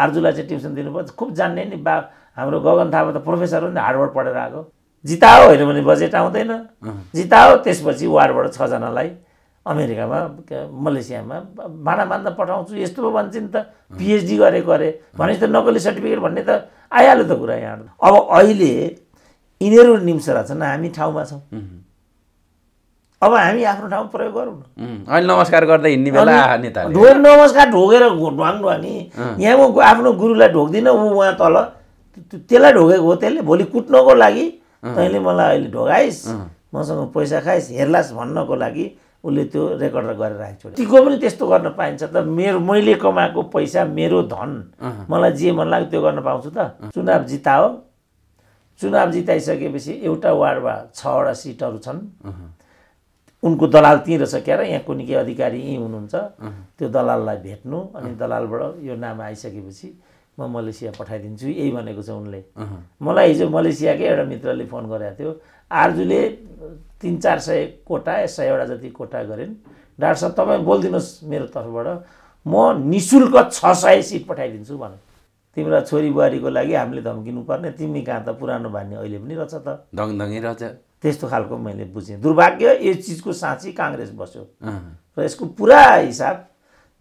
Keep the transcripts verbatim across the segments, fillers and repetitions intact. आर्जुलाई चाहिँ ट्युसन दिनुपर्छ खूब जान्ने नि बा हाम्रो गगन थापा त प्रोफेसर हो नि हार्वर्ड पढेर आको जिताओ हैन भने बजेट आउँदैन जिताओ त्यसपछि वारबाट छ जनालाई अमेरिकामा मलेसियामा भाडा मान्दा पठाउँछु यस्तो भन्छ नि त पीएचडी गरेको अरे भने त नकली सर्टिफिकेट भन्ने त आइहाल्यो त कुरा यहाँ अब अहिले इनेरु निम्सरा छन् हामी ठाउँमा छौं अब हामी आफ्नो ठाउँमा प्रयोग गरौँ न अहिले नमस्कार गर्दै हिन्ने बेला नेताले ढोग नमस्कार ढोगेर ढ्वाङ ढ्वानी यहाँ म आफ्नो गुरुलाई ढोक्दिन उ वहाँ तल त्यसलाई ढोगेको हो त्यसले भोलि कुट्नको लागि तैले मलाई अहिले ढोगाइस मसँग पैसा खाइस हेर्लास भन्नको लागि उले त्यो रेकर्ड गरेर राखेको छ तिको पनि त्यस्तो गर्न पाइन्छ त मेरो मैले कमाएको पैसा मेरो धन मलाई जे मन लाग्यो त्यो गर्न पाउँछु त चुनाव जिताओ चुनाव जिताइसकेपछि एउटा वार्डमा छ वटा सिटहरु छन् उनको दलाल तीर सकेर यहाँ कुनै के अधिकारी यही हुनुहुन्छ त्यो दलाललाई भेट्नु अनि दलालबाट यो नाम आइसकेपछि म मलेसिया पठाइदिन्छु यही भनेको छ उनले मलाई हिजो मलेसियाकै एउटा मित्रले फोन गरेको थियो आर्जुले तीन चार सय कोटा सय वटा जति कोटा गरेन डाक्टर साहब तपाई बोल्दिनुस् मेरो तर्फबाट म निशुल्क छ सय सिट पठाइदिन्छु भने तिम्रो छोरी बुहारीको लागि हामीले धम्किनु पर्ने तिमी कहाँ त पुरानो भन्ने अहिले पनि रछ त ढङढङै रछ त्यस्तो खालको मैले बुझे दुर्भाग्य यो चीजको साँची कांग्रेस बस्यो र यसको पुरा हिसाब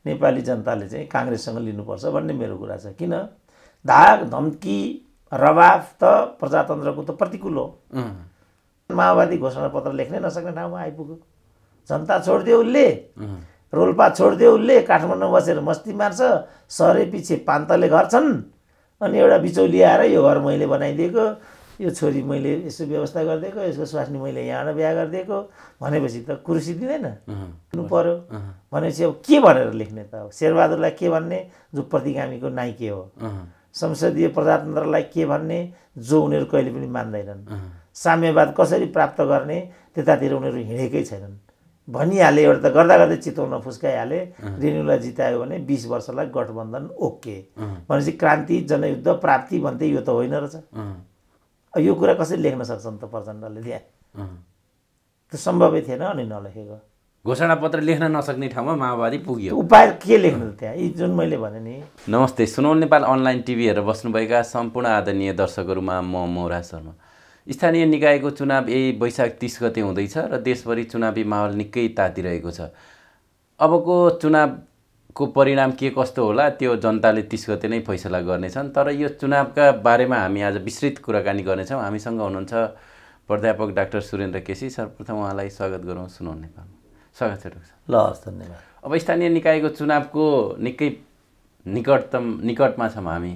नेपाली जनताले चाहिँ कांग्रेससँग लिनुपर्छ भन्ने मेरो कुरा छ किन धाक धम्की रवाफ त प्रजातन्त्रको त प्रतिकूल हो माओवादी घोषणापत्र लेख्नै नसक्ने ठाउँमा आइपुग्यो जनता छोड्दियो उले रोलपा छोड्दियो उले काठमाडौँ बसेर मस्ती मार्छ सरे पछि पान्तले घर छन् अनि एउटा बिचौलिया आएर यो घर मैले बनाइदिएको यो छोरी मैले यसो व्यवस्था गर्दिएको यसको स्वास्नी मैले यहाँ बिहा गर्दिएको भनेपछि त कुर्सी दिदैन हुनु पर्यो भनेपछि अब के भनेर लेख्ने त शेरबहादुरलाई के भन्ने जो प्रतिगामीको नाइके हो संसदीय प्रजातन्त्रलाई के भन्ने जो उनीहरु कहिले पनि मान्दैनन् साम्यवाद कसरी प्राप्त गर्ने त्यतातिर उनीहरु हिँडेकै छैनन् भनिहाले एउटा त गर्दा गर्दै चितौन फुस्काइहाले रेणुलाई जितायो भने बीस वर्षलाई गठबन्धन ओके भनेपछि क्रान्ति जनयुद्ध प्राप्ति भन्दै यो त होइन रहेछ यो कुरा कसरी लेख्न सक्छन् त प्रचण्डले दिए त्यो सम्भवै थिएन अनि नलेखेको घोषणापत्र लेख्न नसक्ने ठाउँमा माओवादी पुग्यो उपाय के लेख्नु त्यहाँ यी जुन मैले भने नि नमस्ते सुनौल नेपाल अनलाइन टिभी हेरेर बस्नुभएका सम्पूर्ण आदरणीय दर्शकहरुमा म मोरा शर्मा स्थानीय निकायको चुनाव यही वैशाख तीस गते हुँदैछ र देशभरि चुनावी माहौल निकै तातिरहेको छ अबको चुनावको परिणाम के कस्तो होला त्यो जनताले तीस गते नै फैसला गर्नेछन् तर यो चुनावका बारेमा हामी आज विस्तृत कुराकानी गर्नेछौँ हामीसँग हुनुहुन्छ प्राध्यापक डाक्टर सुरेन्द्र केसी सर्वप्रथम उहाँलाई स्वागत गरौँ सुनौल नेपालमा स्वागत छ डाक्टर ल हस् धन्यवाद अब स्थानीय निकायको चुनावको निकै निकटतम निकटमा छौँ हामी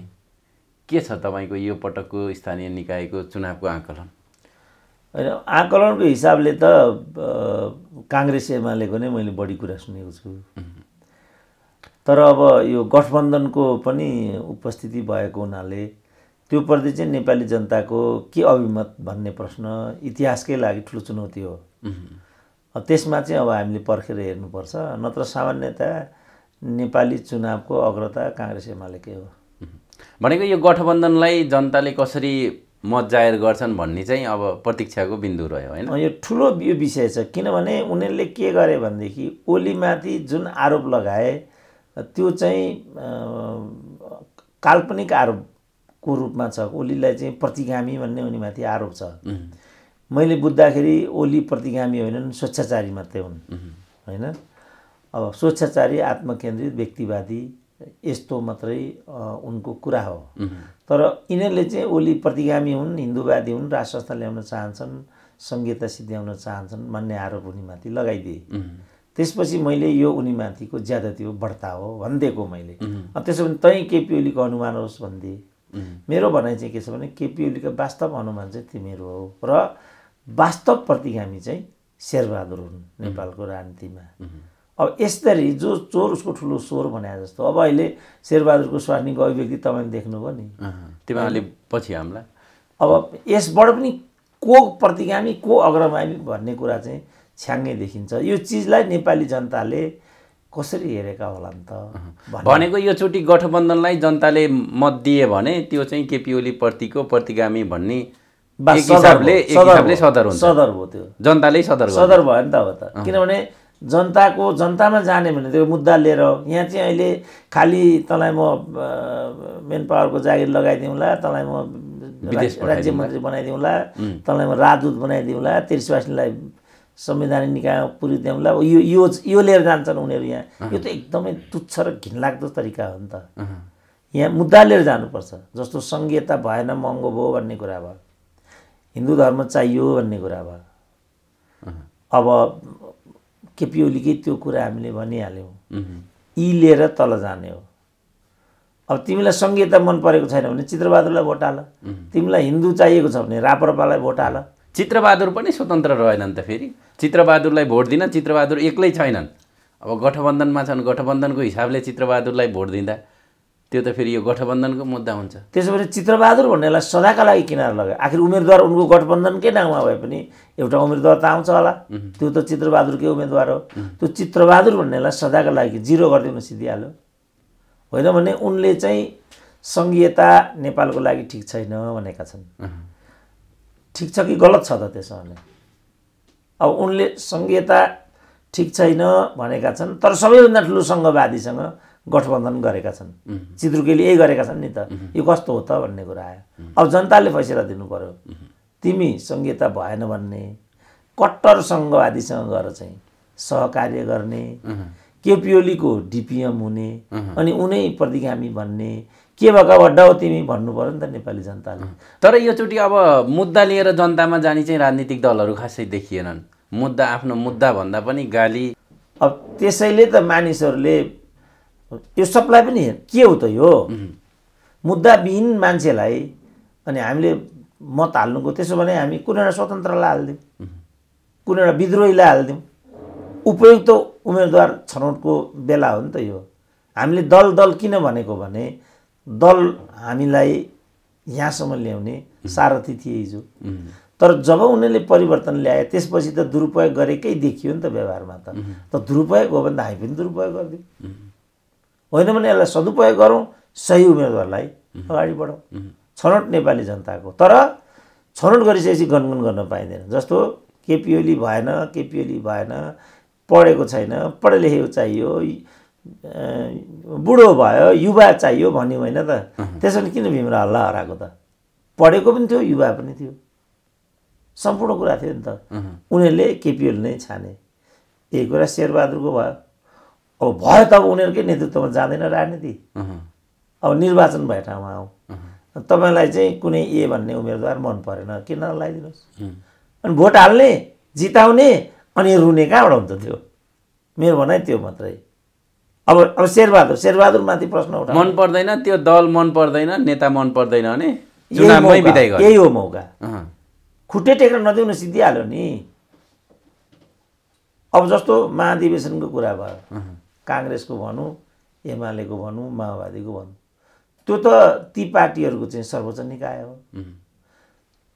के छ तपाईको यो पटकको स्थानीय निकायको चुनावको आकलन हैन आकलनको हिसाबले त कांग्रेस एमालेको नै मैले बढी कुरा सुनेको छु तर अब यो गठबन्धनको पनि उपस्थिति भएको हुनाले त्यो प्रति चाहिँ नेपाली जनताको के अभिमत भन्ने प्रश्न इतिहासकै लागि ठूलो चुनौती हो त्यसमा चाहिँ अब हामीले पर्खेर हेर्नुपर्छ नत्र सामान्यतया नेपाली चुनावको अग्रता कांग्रेस एमालेकै हो भनेको यो गठबन्धनलाई जनताले कसरी मत जाहेर गर्छन् भन्ने चाहिँ अब प्रतीक्षाको बिन्दु रह्यो हैन यो ठूलो यो विषय छ किनभने उनीहरुले के गरे भनेदेखि ओलीमाथि जुन आरोप लगाए त्यो चाहिँ काल्पनिक आरोपको रूपमा छ ओलीलाई चाहिँ प्रतिगामी भन्ने उनीमाथि आरोप छ मैले बुझ्दाखेरि ओली प्रतिगामी होइनन् स्वच्छाचारी मात्रै हुन् हैन अब स्वच्छाचारी आत्मकेन्द्रित व्यक्तिवादी यस्तो मात्रै उनको कुरा हो तर यिनले चाहिँ ओली प्रतिगामी हुन् हिन्दूवादी हुन् राष्ट्रस्थ ल्याउन चाहन्छन् संघीयता सिद्ध्याउन चाहन्छन् भन्ने आरोप उनीमाथि लगाइदिए त्यसपछि मैले यो उनीमाथिको ज्यादती हो बढ्ता हो भन्देको मैले अब त्यसो भने तै केपी ओलीको अनुमान होस् भन्दिए मेरो भनाइ चाहिँ के छ भने केपी ओलीको वास्तव अनुमान चाहिँ तिम्रो हो र वास्तव प्रतिगामी चाहिँ शेरबहादुर हुन् नेपालको राजनीतिमा अब यसरी जो चोर उसको ठुलो सोर भने जस्तो अब अहिले शेरबहादुरको स्वास्नीको अभिव्यक्ति तपाईले देख्नुभयो नि तिमीहरूले पछि हामीलाई अब यसबाट पनि को प्रतिगामी को अग्रगामी भन्ने कुरा चाहिँ छ्याङ्गै देखिन्छ यो चीजलाई नेपाली जनताले कसरी हेरेका होला नि त भनेको यो चोटी गठबन्धनलाई जनताले मत दिए भने त्यो चाहिँ केपी ओली प्रतिको प्रतिगामी भन्ने एक हिसाबले एक हिसाबले सदर हुन्छ सदर हो त्यो जनताले सदर गर्छ सदर भयो नि त हो त किनभने जनता को जनता में जाने भने त्यो मुद्दा लिएर यहाँ चाहिँ अहिले खाली तलाई म मेन पावर को जागिर लगाइदिउँला, तलाई म राज्य मन्त्री बनाइदिउँला, तलाई म राजदूत बनाइदिउँला, तेर्सवासीलाई संवैधानिक निकाय पुरी दिउँला, यो यो यो लिएर जान्छन् उनीहरु। यहाँ यो त एकदमै तुच्छ र घिनलाग्दो तरिका हो नि त। यहाँ मुद्दा लिएर जानुपर्छ। जस्तो संघीयता भएन महँगो भयो भन्ने कुरा भयो, हिन्दू धर्म चाहियो भन्ने कुरा भयो। अब केपी ओलीकै त्यो कुरा हामीले भनिहाल्यौ, ई लिएर तल जाने हो। अब तिमीलाई संघीयता मन परेको छैन भने चित्रबहादुरलाई भोट हाल, तिमीलाई हिन्दू चाहिएको छ भने राप्रपालाई भोट हाल। चित्रबहादुर पनि स्वतन्त्र रहेनन् त, फेरि चित्रबहादुरलाई भोट दिन चित्रबहादुर एक्लै छैनन्, अब गठबन्धनमा छन्, गठबन्धनको हिसाबले चित्रबहादुरलाई भोट दिँदा त्यो त फेरि यो गठबन्धनको मुद्दा हुन्छ। त्यसैले चित्रबहादुर भन्नेलाई सदाका लागि किनार लगाए। आखिर उम्मेदवार उनको गठबन्धनकै नाममा भए पनि एउटा उम्मेदवार त आउँछ होला, त्यो त चित्रबहादुरकै उम्मेदवार हो। त्यो चित्रबहादुर भन्नेलाई सदाका लागि जिरो गरिदिनु सिद्धिहाल्यो। होइन भने उनले चाहिँ संघीयता नेपालको लागि ठिक छैन भनेका छन्। ठिक छ कि गलत छ त त्यसो भने? अब उनले संघीयता ठिक छैन भनेका छन्, तर सबैभन्दा ठुलो सङ्घवादीसँग गठबन्धन गरेका छन्। चित्रुकेले यही गरेका छन् नि त। यो कस्तो हो त भन्ने कुरा आयो। अब जनताले फैसला दिनु पर्यो। तिमी संघीयता भएन भन्ने, कट्टर सङ्घवादीसँग गएर चाहिँ सहकार्य गर्ने, केपी ओलीको डिपिएम हुने अनि उनै प्रतिगामी भन्ने, के भका वड्डा हो तिमी भन्नु पर्यो नि त नेपाली जनताले। तर योचोटि अब मुद्दा लिएर जनतामा जाने चाहिँ राजनीतिक दलहरू खासै देखिएनन्। मुद्दा आफ्नो मुद्दा भन्दा पनि गाली। अब त्यसैले त मानिसहरूले यो सबलाई पनि के हो त यो मुद्दाविहीन मान्छेलाई अनि हामीले मत हाल्नुको? त्यसो भने हामी कुनै एउटा स्वतन्त्रलाई हाल्दिउँ, कुनै एउटा विद्रोहीलाई हाल्दिउँ। उपयुक्त उम्मेदवार छनौटको बेला हो नि त यो। हामीले दल दल किन भनेको भने दल हामीलाई यहाँसम्म ल्याउने सारथी थिए हिजो, तर जब उनीहरूले परिवर्तन ल्याए त्यसपछि त दुरुपयोग गरेकै देखियो नि त व्यवहारमा। त त दुरुपयोग हो भने हामी पनि दुरुपयोग गरिदिउँ, होइन भने यसलाई सदुपयोग गरौँ, सही उम्मेदवारलाई अगाडि बढाउँ। छनौट नेपाली जनताको, तर छनौट गरिसकेपछि गनगन गर्न पाइँदैन। जस्तो केपी ओली भएन, केपी ओली भएन, पढेको छैन, पढे लेखेको चाहियो, बुढो भयो युवा चाहियो भन्यो होइन त। त्यसो भने किन भीमराव हल्ला हराएको त? पढेको पनि थियो, युवा पनि थियो, सम्पूर्ण कुरा थियो नि त। उनीहरूले केपी ओली नै छाने। यही कुरा शेरबहादुरको भयो। अब भयो त अब उनीहरूकै नेतृत्वमा जाँदैन राजनीति। अब निर्वाचन भए ठाउँमा आऊ, तपाईँलाई चाहिँ कुनै ए भन्ने उम्मेदवार मन परेन, किन लगाइदिनुहोस् अनि भोट हाल्ने, जिताउने अनि रुने कहाँबाट हुन्छ? त्यो मेरो भनाइ त्यो मात्रै। अब अब शेरबहादुर शेरबहादुरमाथि प्रश्न उठा, मन पर्दैन त्यो दल, मन पर्दैन नेता, मन पर्दैन भने चुनावमै बिदाई गर्नु। यही हो मौका, खुट्टे टेक्न नदिउँ न, सिद्धिहाल्यो नि। अब जस्तो महाधिवेशनको कुरा भयो, कांग्रेसको भनौं, एमालेको भनौं, माओवादीको भनौं, त्यो त ती पार्टीहरूको चाहिँ सर्वोच्च निकाय हो।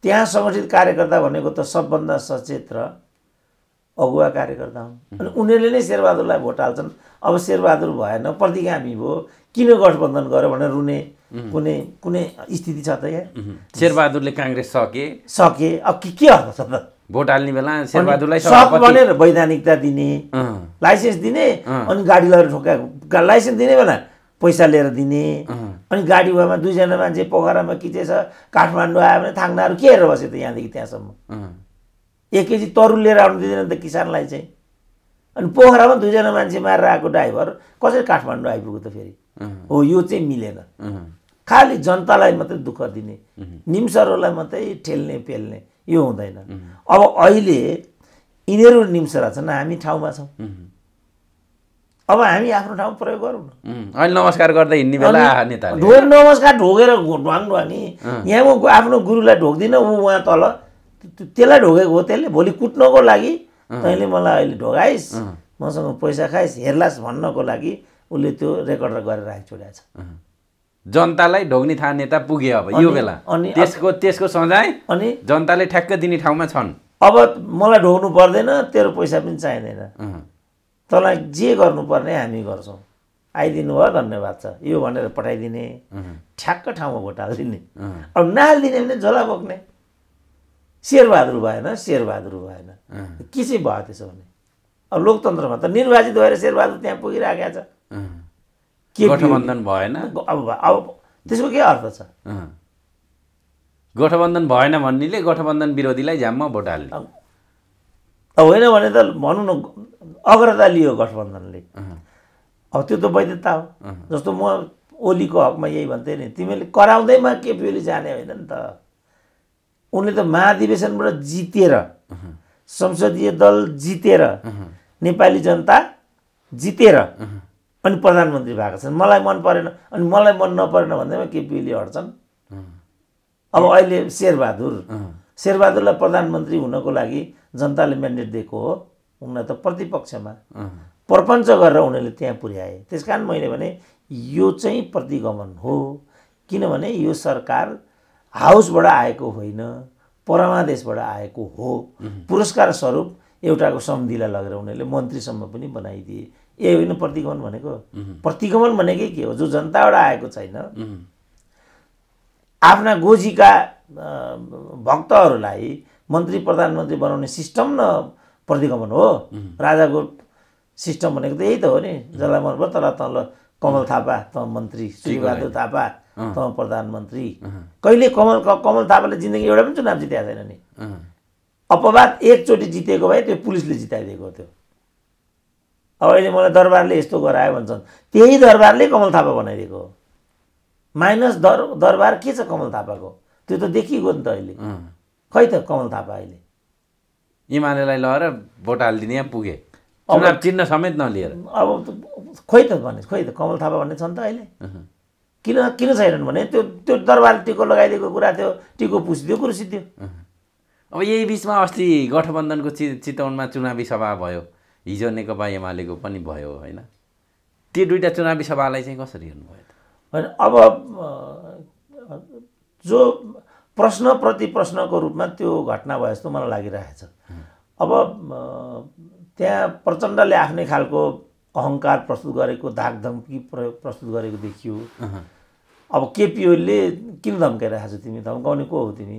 त्यहाँ संगठित कार्यकर्ता भनेको त सबभन्दा सचेत र अगुवा कार्यकर्ता हुन् अनि उनीहरूले नै शेरबहादुरलाई भोट हाल्छन्। अब शेरबहादुर भएन, प्रतिगामी भयो, किन गठबन्धन गर्यो भनेर रुने कुनै कुनै स्थिति छ त यहाँ? शेरबहादुरले कांग्रेस सके सके अब के अर्थ छ त? भोट हाल्ने बेला शेरबहादुरलाई सब भनेर वैधानिकता दिने, लाइसेन्स दिने अनि गाडी लगेर ठोक्का, लाइसेन्स दिने बेला पैसा लिएर दिने अनि गाडी उहाँमा दुईजना मान्छे पोखरामा किचेछ, काठमाडौँ आयो भने थाङ्नाहरू के हेरेर बस्यो त यहाँदेखि त्यहाँसम्म? एक केजी तरुल लिएर आउनु दिँदैन त किसानलाई चाहिँ, अनि पोखरामा दुईजना मान्छे मारेर आएको ड्राइभर कसरी काठमाडौँ आइपुग्यो त? फेरि हो यो चाहिँ मिलेन। खालि जनतालाई मात्रै दुःख दिने, निम्सहरूलाई मात्रै ठेल्ने पेल्ने, यो हुँदैन। अब अहिले यिनीहरू निम्सरा छन्, हामी ठाउँमा छौँ, अब हामी आफ्नो ठाउँमा प्रयोग गरौँ न। अहिले नमस्कार गर्दै हिँड्ने बेला नेताले ढोग नमस्कार ढोगेर ढ्वाङ ढ्वानी, यहाँ म आफ्नो गुरुलाई ढोग्दिनँ, ऊ उहाँ तल त्यसलाई ढोगेको हो, त्यसले भोलि कुट्नको लागि तैँले मलाई अहिले ढोगाइस्, मसँग पैसा खाइस्, हेर्लास् भन्नको लागि उसले त्यो रेकर्ड गरेर राखि छोडेको छ। जनतालाई ढोग्ने थाहा नेता पुगे अब यो बेला, अनि त्यसको त्यसको सजाय अनि जनताले ठ्याक्क दिने ठाउँमा छन्। अब मलाई ढोग्नु पर्दैन, तेरो पैसा पनि चाहिँदैन, तँलाई जे गर्नुपर्ने हामी गर्छौँ, आइदिनु भयो धन्यवाद छ यो भनेर पठाइदिने, ठ्याक्क ठाउँमा भोट हालिदिने। अब नहालिदिने भने झोला बोक्ने। शेरबहादुर भएन, शेरबहादुर भएन के चाहिँ भयो त्यसो भने? अब लोकतन्त्रमा त निर्वाचित भएर शेरबहादुर त्यहाँ पुगिराखेछ। गठबन्धन भएन, अब अब त्यसको के अर्थ छ? गठबन्धन भएन भन्नेले गठबन्धन विरोधीलाई जाममा भोट हाल्ने अब होइन भने त भनौँ न अग्रता लियो गठबन्धनले, अब त्यो त वैधता हो। जस्तो म ओलीको हकमा यही भन्थे नि, तिमीले कराउँदैमा केपी ओली जाने होइन नि त, उनले त महाधिवेशनबाट जितेर संसदीय दल जितेर नेपाली जनता जितेर अनि प्रधानमन्त्री भएका छन्। मलाई मन परेन अनि मलाई मन नपरेन भन्दैमा केपी ओली हट्छन्। अब अहिले शेरबहादुर शेरबहादुरलाई प्रधानमन्त्री हुनको लागि जनताले म्यान्डेट दिएको हो, उनलाई त प्रतिपक्षमा प्रपञ्च गरेर उनीहरूले त्यहाँ पुर्याए। त्यसकारण मैले भने यो चाहिँ प्रतिगमन हो, किनभने यो सरकार हाउसबाट आएको होइन, परमादेशबाट आएको हो। पुरस्कार स्वरूप एउटाको सम्धिलाई लगेर उनीहरूले मन्त्रीसम्म पनि बनाइदिए, ए होइन प्रतिगमन भनेको। प्रतिगमन भनेकै के हो? जो जनताबाट आएको छैन, आफ्ना गोजीका भक्तहरूलाई मन्त्री प्रधानमन्त्री बनाउने सिस्टम न प्रतिगमन हो। राजाको सिस्टम भनेको त यही त हो नि, जसलाई मन पर्यो तल तल कमल थापा त मन्त्री, सूर्यबहादुर थापा त प्रधानमन्त्री। कहिले कमल कमल थापाले जिन्दगी एउटा पनि चुनाव जितेको छैन नि। अपवाद एकचोटि जितेको भए त्यो पुलिसले जिताइदिएको थियो। अब अहिले मलाई दरबारले यस्तो गरायो भन्छन्, त्यही दरबारले कमल थापा बनाइदिएको हो। माइनस दर दरबार के छ कमल थापाको? त्यो त देखिगयो नि त। अहिले खै त कमल थापा अहिले एमालेलाई लगेर भोट हालिदिने यहाँ पुगे, चुनाव चिन्ह समेत नलिएर। अब खोइ त भने खोइ त कमल थापा भन्ने छ नि त अहिले, किन किन छैनन् भने त्यो त्यो दरबार टिको लगाइदिएको कुरा थियो, टिको पुस्दियो, कुरो सिद्धियो। अब यही बिचमा अस्ति गठबन्धनको चि चितवनमा चुनावी सभा भयो, हिजो नेकपा एमालेको पनि भयो होइन? त्यो दुईवटा चुनावी सभालाई चाहिँ कसरी हेर्नुभयो त? होइन, अब जो प्रश्न प्रति प्रश्नको रूपमा त्यो घटना भयो जस्तो मलाई लागिरहेछ। अब त्यहाँ प्रचण्डले आफ्नै खालको अहङ्कार प्रस्तुत गरेको, धाकधम्की प्रस्तुत गरेको देखियो। अब केपी ओलीले किन धम्काइरहेको छौ तिमी? धम्काउने को हो तिमी?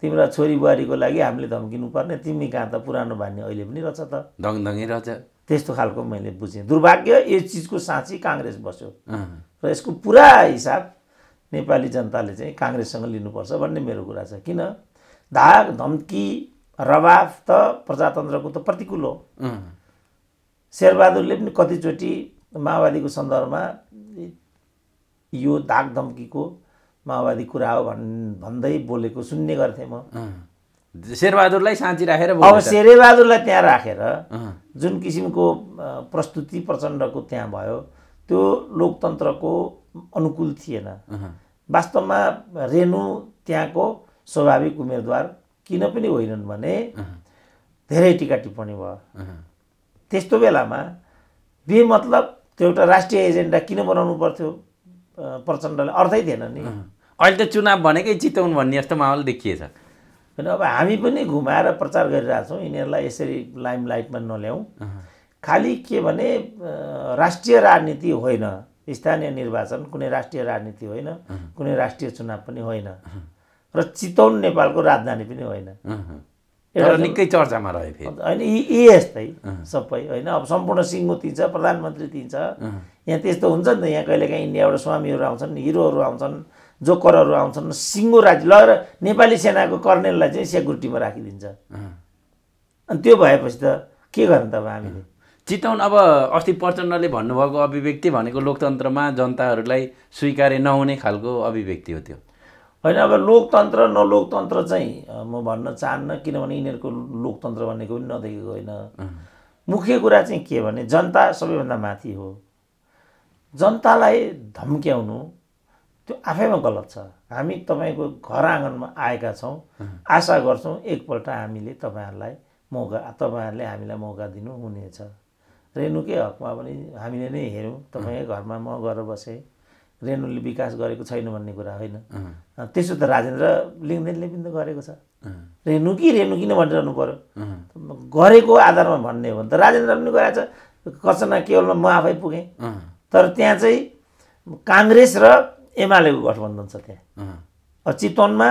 तिम्रा छोरी बुहारीको लागि हामीले धम्किनु पर्ने? तिमी कहाँ त पुरानो भन्ने अहिले पनि रहेछ त, दङदङै रहेछ। त्यस्तो खालको मैले बुझेँ। दुर्भाग्य यो चिजको साँची काङ्ग्रेस बस्यो र यसको पुरा हिसाब नेपाली जनताले चाहिँ काङ्ग्रेससँग लिनुपर्छ भन्ने मेरो कुरा छ। किन धाक धम्की रवाफ त प्रजातन्त्रको त प्रतिकूल हो। शेरबहादुरले पनि कतिचोटि माओवादीको सन्दर्भमा यो धाक धम्कीको माओवादी कुरा हो भन् भन्दै बोलेको सुन्ने गर्थेँ म। शेरबहादुरलाई साँची राखेर, अब शेरबहादुरलाई त्यहाँ राखेर जुन किसिमको प्रस्तुति प्रचण्डको त्यहाँ भयो त्यो लोकतन्त्रको अनुकूल थिएन। वास्तवमा रेणु त्यहाँको स्वाभाविक उम्मेदवार किन पनि होइनन् भने धेरै टिका टिप्पणी भयो। त्यस्तो बेलामा बेमतलब त्यो एउटा राष्ट्रिय एजेन्डा किन बनाउनु पर्थ्यो प्रचण्डले? अर्थै थिएन नि। अहिले त चुनाव भनेकै चितवन भन्ने जस्तो माहौल देखिएछ। होइन, अब हामी पनि घुमाएर प्रचार गरिरहेछौँ, यिनीहरूलाई यसरी लाइमलाइटमा नल्याउँ। खालि के भने राष्ट्रिय राजनीति होइन, स्थानीय निर्वाचन कुनै राष्ट्रिय राजनीति होइन, कुनै राष्ट्रिय चुनाव पनि होइन, र चितवन नेपालको राजधानी पनि होइन। एउटा निकै चर्चामा रह्यो फेरि होइन यी यस्तै सबै होइन। अब सम्पूर्ण सिङ्गो दिन्छ, प्रधानमन्त्री दिन्छ, यहाँ त्यस्तो हुन्छ नि त। यहाँ कहिलेकाहीँ इन्डियाबाट स्वामीहरू आउँछन्, हिरोहरू आउँछन्, जोकरहरू आउँछन्, सिङ्गो राज्य लगेर नेपाली सेनाको कर्नेललाई चाहिँ सेक्युरिटीमा राखिदिन्छ। अनि त्यो भएपछि त के गर्ने त अब हामीले? चितवन अब अस्ति प्रचण्डले भन्नुभएको अभिव्यक्ति भनेको लोकतन्त्रमा जनताहरूलाई स्वीकार्य नहुने खालको अभिव्यक्ति हो त्यो होइन? अब लोकतन्त्र नलोकतन्त्र चाहिँ म भन्न चाहन्न, किनभने यिनीहरूको लोकतन्त्र भनेको पनि नदेखेको होइन। मुख्य कुरा चाहिँ के भने जनता सबैभन्दा माथि हो। जनतालाई धम्क्याउनु त्यो आफैमा गलत छ। हामी तपाईँको घर आँगनमा आएका छौँ, आशा गर्छौँ एकपल्ट हामीले तपाईँहरूलाई मौका तपाईँहरूले हामीलाई मौका दिनुहुनेछ। रेणुकै हकमा पनि हामीले नै हेऱ्यौँ, तपाईँकै घरमा म गएर बसेँ, रेणुले विकास गरेको छैन भन्ने कुरा होइन। त्यसो त राजेन्द्र लिङ्गदेनले पनि त गरेको छ। रेणु कि रेणु किन भनिरहनु पऱ्यो? गरेको आधारमा भन्ने हो भने त राजेन्द्र पनि गराएछ। कचना केवलमा म आफै पुगेँ, तर त्यहाँ चाहिँ काङ्ग्रेस र एमालेको गठबन्धन छ। त्यहाँ चितवनमा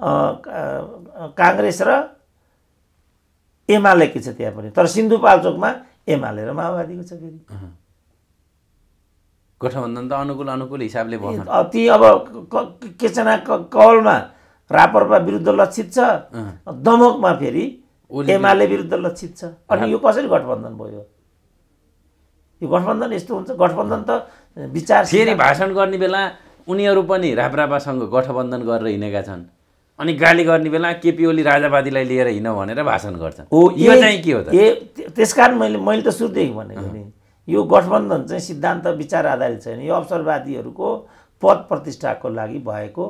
काङ्ग्रेस र एमालेकी छ त्यहाँ पनि, तर सिन्धुपाल्चोकमा एमाले र माओवादीको छ। फेरि गठबन्धन त अनुकूल अनुकूल हिसाबले भयो। अब ती अब केचना कवलमा रापरपा विरुद्ध लक्षित छ, दमकमा फेरि एमाले विरुद्ध लक्षित छ। अनि यो कसरी गठबन्धन भयो? यो गठबन्धन यस्तो हुन्छ, गठबन्धन त विचार। फेरि भाषण गर्ने बेला उनीहरू पनि रापरापासँग गठबन्धन गरेर हिँडेका छन्, अनि गाली गर्ने बेला केपी ओली राजावादीलाई लिएर हिँड भनेर भाषण गर्छ। यो चाहिँ के हो त? ए त्यसकारण मैले मैले त सुरुदेखि भनेको नि, यो गठबन्धन चाहिँ सिद्धान्त विचार आधारित छैन। यो अवसरवादीहरूको पद प्रतिष्ठाको लागि भएको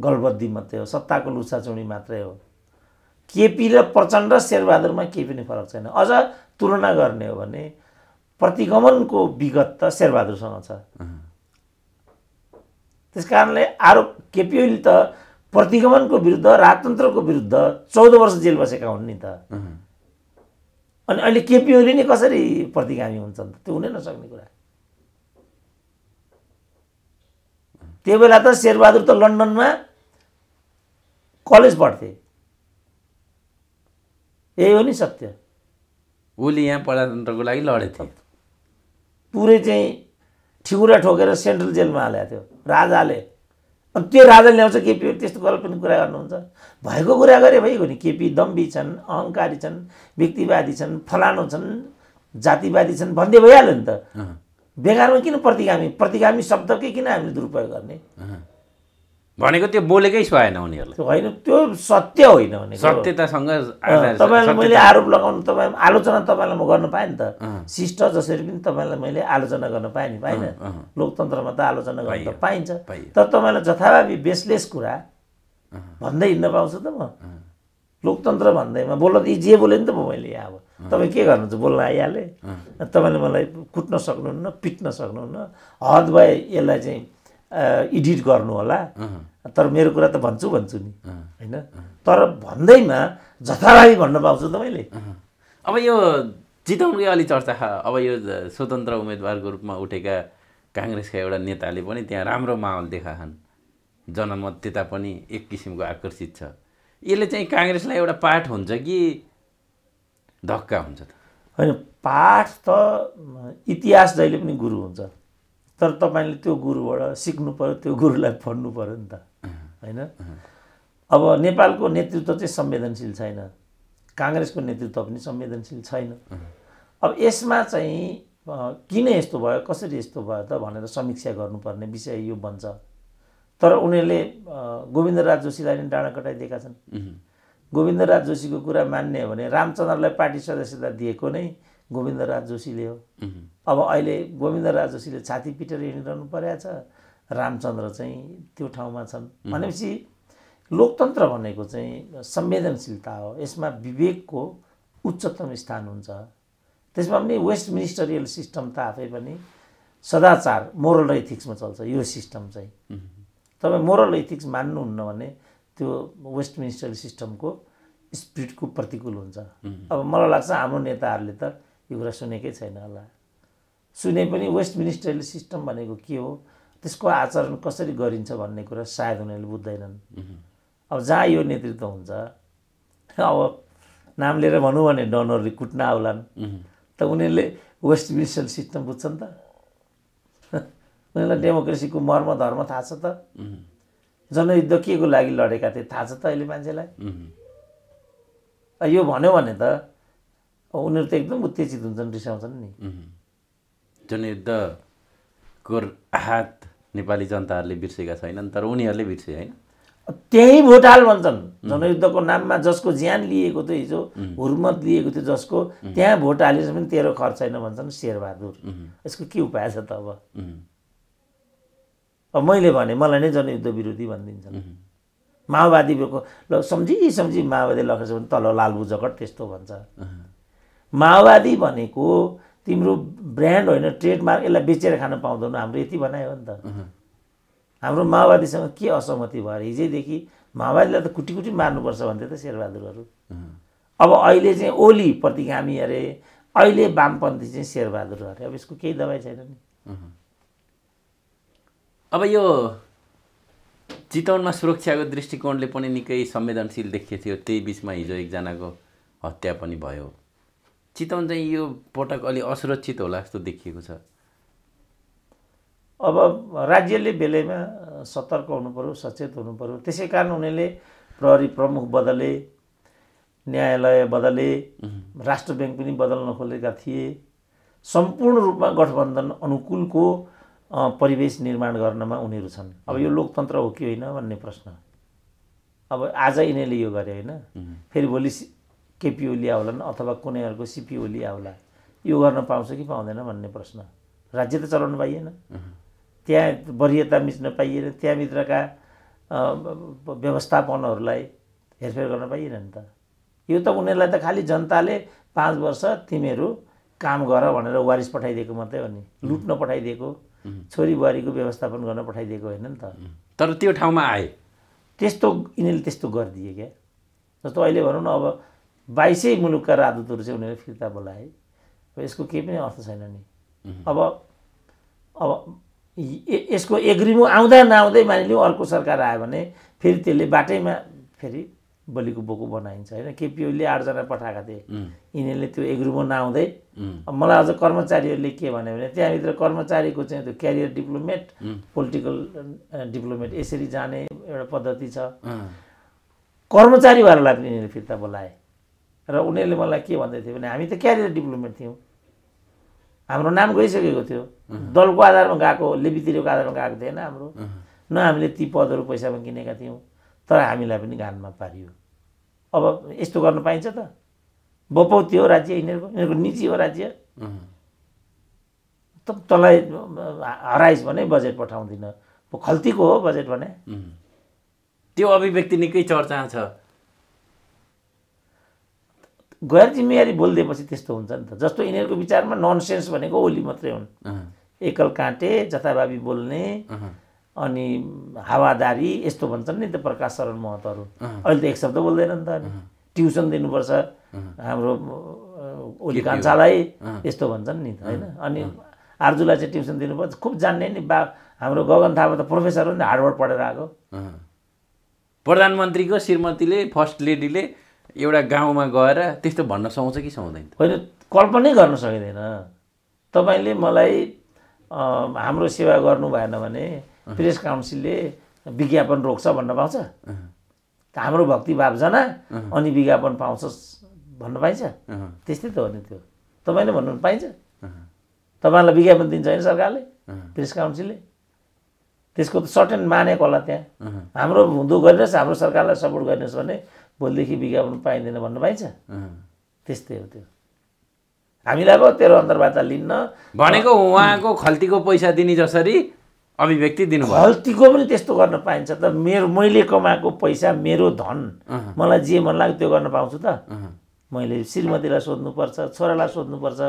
गलबद्दी मात्रै हो, सत्ताको लुसाचुँडी मात्रै हो। केपी र प्रचण्ड र शेरबहादुरमा केही पनि फरक छैन। अझ तुलना गर्ने हो भने प्रतिगमनको विगत त शेरबहादुरसँग छ, त्यसकारणले आरोप केपी ओली त प्रतिगमनको विरुद्ध राजतन्त्रको विरुद्ध चौध वर्ष जेल बसेका हुन् नि त। अनि अहिले केपी ओली नै कसरी प्रतिगामी हुन्छ त? त्यो हुनै नसक्ने कुरा। त्यो बेला त शेरबहादुर त लन्डनमा कलेज पढ्थे, यही हो नि सत्य। ओली यहाँ प्रजातन्त्रको लागि लडेथे, पुरै चाहिँ ठिगुरा ठोकेर सेन्ट्रल जेलमा हालेको थियो राजाले। अनि त्यो राजाले ल्याउँछ केपी ओली, त्यस्तो गल्पनीय कुरा गर्नुहुन्छ? भएको कुरा गरे भइगयो नि। केपी दम्बी छन्, अहङ्कारी छन्, व्यक्तिवादी छन्, फलानु छन्, जातिवादी छन् भन्दै भइहाल्यो नि त। बेकारमा किन प्रतिगामी प्रतिगामी शब्दकै किन हामीले दुरुपयोग गर्ने? भनेको त्यो बोलेकै सुहाएन उनीहरूले, त्यो होइन, त्यो सत्य होइन भनेको। सत्यतासँग तपाईँलाई मैले आरोप लगाउनु, तपाईँ आलोचना तपाईँलाई म गर्न पाएँ नि त। शिष्ट जसरी पनि तपाईँलाई मैले आलोचना गर्न पाएँ नि, पाइनँ? लोकतन्त्रमा त आलोचना गर्न त पाइन्छ, तर तपाईँलाई जथाभावी बेसलेस कुरा भन्दै हिँड्न पाउँछु त म? लोकतन्त्र भन्दैमा बोल्दा त जे बोलेँ नि त मैले यहाँ। अब तपाईँ के गर्नुहुन्छ? बोल्न आइहालेँ, तपाईँले मलाई कुट्न सक्नुहुन्न, पिट्न सक्नुहुन्न, हद भए यसलाई चाहिँ एडिट गर्नु होला, तर मेरो कुरा त भन्छु भन्छु नि, हैन? तर भन्दैमा जथाभावी भन्न पाउँछु त मैले। अब यो जिताउनकै अलि चर्चा, अब यो स्वतन्त्र उम्मेदवारको रूपमा उठेका काङ्ग्रेसका एउटा नेताले पनि त्यहाँ राम्रो माहौल देखाछन्, जनमत त्यता पनि एक किसिमको आकर्षित छ। यसले चाहिँ काङ्ग्रेसलाई एउटा पाठ हुन्छ कि धक्का हुन्छ त? हैन, पाठ त इतिहास जहिले पनि गुरु हुन्छ, तर तपाईले त्यो गुरुबाट सिक्नु पर्यो, त्यो गुरुलाई फड्नु पर्यो नि त, हैन? अब नेपालको नेतृत्व चाहिँ संवेदनशील छैन, कांग्रेसको नेतृत्व पनि संवेदनशील छैन। अब यसमा चाहिँ किन यस्तो भयो, कसरी यस्तो भयो त भनेर समीक्षा गर्नुपर्ने विषय यो बन्छ। तर उनीहरूले गोविन्दराज जोशीलाई पनि डाँडा कटाइदिएका छन्। गोविन्दराज जोशीको कुरा मान्ने हो भने रामचन्द्रलाई पार्टी सदस्यता दिएको नै गोविन्दराज जोशीले हो। अब अहिले गोविन्दराज जोशीले छाती पिटेर हिँडिरहनु परेको छ, रामचन्द्र चाहिँ त्यो ठाउँमा छन्। भनेपछि लोकतन्त्र भनेको चाहिँ संवेदनशीलता हो, यसमा विवेकको उच्चतम स्थान हुन्छ। त्यसमा पनि वेस्ट मिनिस्टरियल सिस्टम त आफै पनि सदाचार मोरल एथिक्समा चल्छ। यो सिस्टम चाहिँ तपाईँ मोरल एथिक्स मान्नुहुन्न भने त्यो वेस्ट मिनिस्टरियल सिस्टमको स्पिरिटको प्रतिकूल हुन्छ। अब मलाई लाग्छ हाम्रो नेताहरूले त यो कुरा सुनेकै छैन होला, सुने पनि वेस्ट मिनिस्टरियल सिस्टम भनेको के हो, त्यसको आचरण कसरी गरिन्छ भन्ने कुरा सायद उनीहरूले बुझ्दैनन्। अब जहाँ यो नेतृत्व हुन्छ, अब नाम लिएर भनौँ भने डनहरूले कुट्न आउलान्, त उनीहरूले वेस्ट मिनिस्टरियल सिस्टम बुझ्छन् त? उनीहरूलाई डेमोक्रेसीको मर्म धर्म थाहा छ त? जनयुद्ध के को लागि लडेका थिए थाहा छ त अहिले मान्छेलाई? यो भन्यो भने त उनीहरू त एकदम उत्तेजित हुन्छन्, रिसाउँछन् नि। जनयुद्ध को हात नेपाली जनताहरूले बिर्सेका छैनन्, तर उनीहरूले बिर्से, होइन? त्यही भोटाल भन्छन्। जनयुद्धको नाममा जसको ज्यान लिएको थियो, हिजो हुर्मत लिएको थियो जसको, त्यहाँ भोट हालेसम्म पनि तेरो खर्च छैन भन्छन् शेरबहादुर। यसको के उपाय छ त? अब अब मैले भने मलाई नै जनयुद्ध विरोधी भनिदिन्छन्, माओवादी भएको ल सम्झी सम्झी माओवादी लखेछ भने तल लालबु जगत त्यस्तो भन्छ। माओवादी भनेको तिम्रो ब्रान्ड होइन, ट्रेडमार्क, यसलाई बेचेर खान पाउँदैन, हाम्रो यति बनायो नि त। हाम्रो माओवादीसँग के असहमति भएर हिजैदेखि माओवादीलाई त कुटी कुटी मार्नुपर्छ भन्थे त शेरबहादुरहरू। अब अहिले चाहिँ ओली प्रतिगामी अरे, अहिले वामपन्थी चाहिँ शेरबहादुर अरे। अब यसको केही दबाई छैन नि। अब यो चितवनमा सुरक्षाको दृष्टिकोणले पनि निकै संवेदनशील देखिएको थियो। त्यही बीचमा हिजो एकजनाको हत्या पनि भयो। चितवन चाहिँ यो पटक अलि असुरक्षित होला जस्तो देखिएको छ। अब राज्यले बेलैमा सतर्क हुनु पर्यो, सचेत हुनु पर्यो। त्यसैकारण उनीले प्रहरी प्रमुख बदले, न्यायालय बदले, राष्ट्र बैंक पनि बदल्न खोजेका थिए। सम्पूर्ण रूपमा गठबन्धन अनुकूलको परिवेश निर्माण गर्नमा उनीहरु छन्। अब यो लोकतन्त्र हो कि होइन भन्ने प्रश्न अब आज इनेले यो गरे हैन, फेरि भोलि केपी ओली आउलान अथवा कुनै अर्को सीपी ओली आउला, यो गर्न पाउँछ कि पाउँदैन भन्ने प्रश्न। राज्य त चलाउन पाइएन, त्यहाँ वरीयता मिच्न पाइएन, त्यहाँ भित्रका व्यवस्थापनहरुलाई हेरफेर गर्न पाइएन नि त। यो त उनीहरुलाई त खाली जनताले पाँच वर्ष तिमीहरु काम गर भनेर वारिस पठाइदिएको मात्रै हो नि, लुट्न पठाइदिएको, छोरी बुहारीको व्यवस्थापन गर्न पठाइदिएको हैन नि त। तर त्यो ठाउँमा आए त्यस्तो इनेले त्यस्तो गर्दिए के जस्तो अहिले भनौं न, अब बाइसै मुलुकका राजदूतहरु चाहिँ उनीहरुले फिर्ता बोलाए, यसको केही पनि अर्थ छैन नि। अब अब यसको एग्रीमु आउँदा नआउँदै मानिलिउँ अर्को सरकार आयो भने फेरि त्यसले बाटैमा फेरि बलिको बोको बनाइन्छ हैन। केपी ओलीले आठ जना पठाएका थिए, इनेले त्यो एग्रीमु नआउँदै मलाई आज कर्मचारीहरुले के भन्यो भने त्यहाँ भित्र कर्मचारीको चाहिँ त्यो क्यारियर डिप्लोमेट, पोलिटिकल डिप्लोमेट यसरी जाने एउटा पद्धति छ। कर्मचारीहरुलाई पनि इनेले फिर्ता बोलाए र उनीहरुले मलाई के भन्दै थिए भने हामी त क्यारियर डिप्लोमेट थियौ, हाम्रो नाम गइसकेको थियो, दलको आधारमा गएको, लेबीतिरको आधारमा गएको थिएन हाम्रो, न हामीले ती पदहरु पैसामा किनेका थियौं, तर हामीलाई पनि घानमा पारियो। अब यस्तो गर्न पाइन्छ त? बपौती हो राज्य, इनेरको इनेरको निजी हो राज्य। तब तलाई हराइस भने बजेट पठाउँदिन, खल्तीको हो बजेट भने। त्यो अभिव्यक्ति निकै चर्चामा छ। गैर जिम्मेवारी बोल्दिएपछि त्यस्तो हुन्छ नि त। जस्तो इनेरको विचारमा ननसेन्स भनेको ओली मात्रै हुन्, एकल काँटे, जथाभावी बोल्ने अनि हावादारी यस्तो भन्छन् नि त प्रकाश शरण महतहरु। अहिले त एक शब्द बोल्दैनन् त। ट्युसन दिनुपर्छ हाम्रो ओली कान्छालाई यस्तो भन्छन् नि त हैन। अनि आर्जुलाई चाहिँ ट्युसन दिनुपर्छ, खुब जान्ने नि बा। हाम्रो गगन थापा त प्रोफेसर हो नि, हार्वर्ड पढेर आको। प्रधानमन्त्रीको श्रीमतीले, फर्स्ट लेडीले एउटा गाउँमा गएर त्यस्तो भन्न सक्छ कि सक्दैन? होइन, कल्पनै गर्न सकिदैन। तपाईले मलाई हाम्रो सेवा गर्नु भएन भने प्रेस काउन्सिलले विज्ञापन रोक्छ भन्न पाउँछ? हाम्रो भक्ति भावजना अनि विज्ञापन पाउँछ भन्न पाइन्छ? त्यस्तै त हो नि त्यो। तपाईले भन्नु पाइन्छ तपाईलाई विज्ञापन दिन्छ हैन सरकारले, प्रेस काउन्सिलले? त्यसको त सर्टेन मानेको होला त्यहाँ। हाम्रो हुँदो गरिरहेछ, हाम्रो सरकारलाई सपोर्ट गर्नुस् भने भोलिदेखि विज्ञापन पाइँदैन भन्न पाइन्छ? त्यस्तै हो त्यो। हामीलाई अब तेरो अन्तर्वार्ता लिन्न भनेको उहाँको खल्तीको पैसा दिने जसरी अभिव्यक्ति दिनु भयो, खल्तीको पनि त्यस्तो गर्न पाइन्छ त? मेरो मैले कमाएको पैसा, मेरो धन, मलाई जे मन लाग्यो त्यो गर्न पाउँछु त? मैले श्रीमतीलाई सोध्नुपर्छ, छोरालाई सोध्नुपर्छ,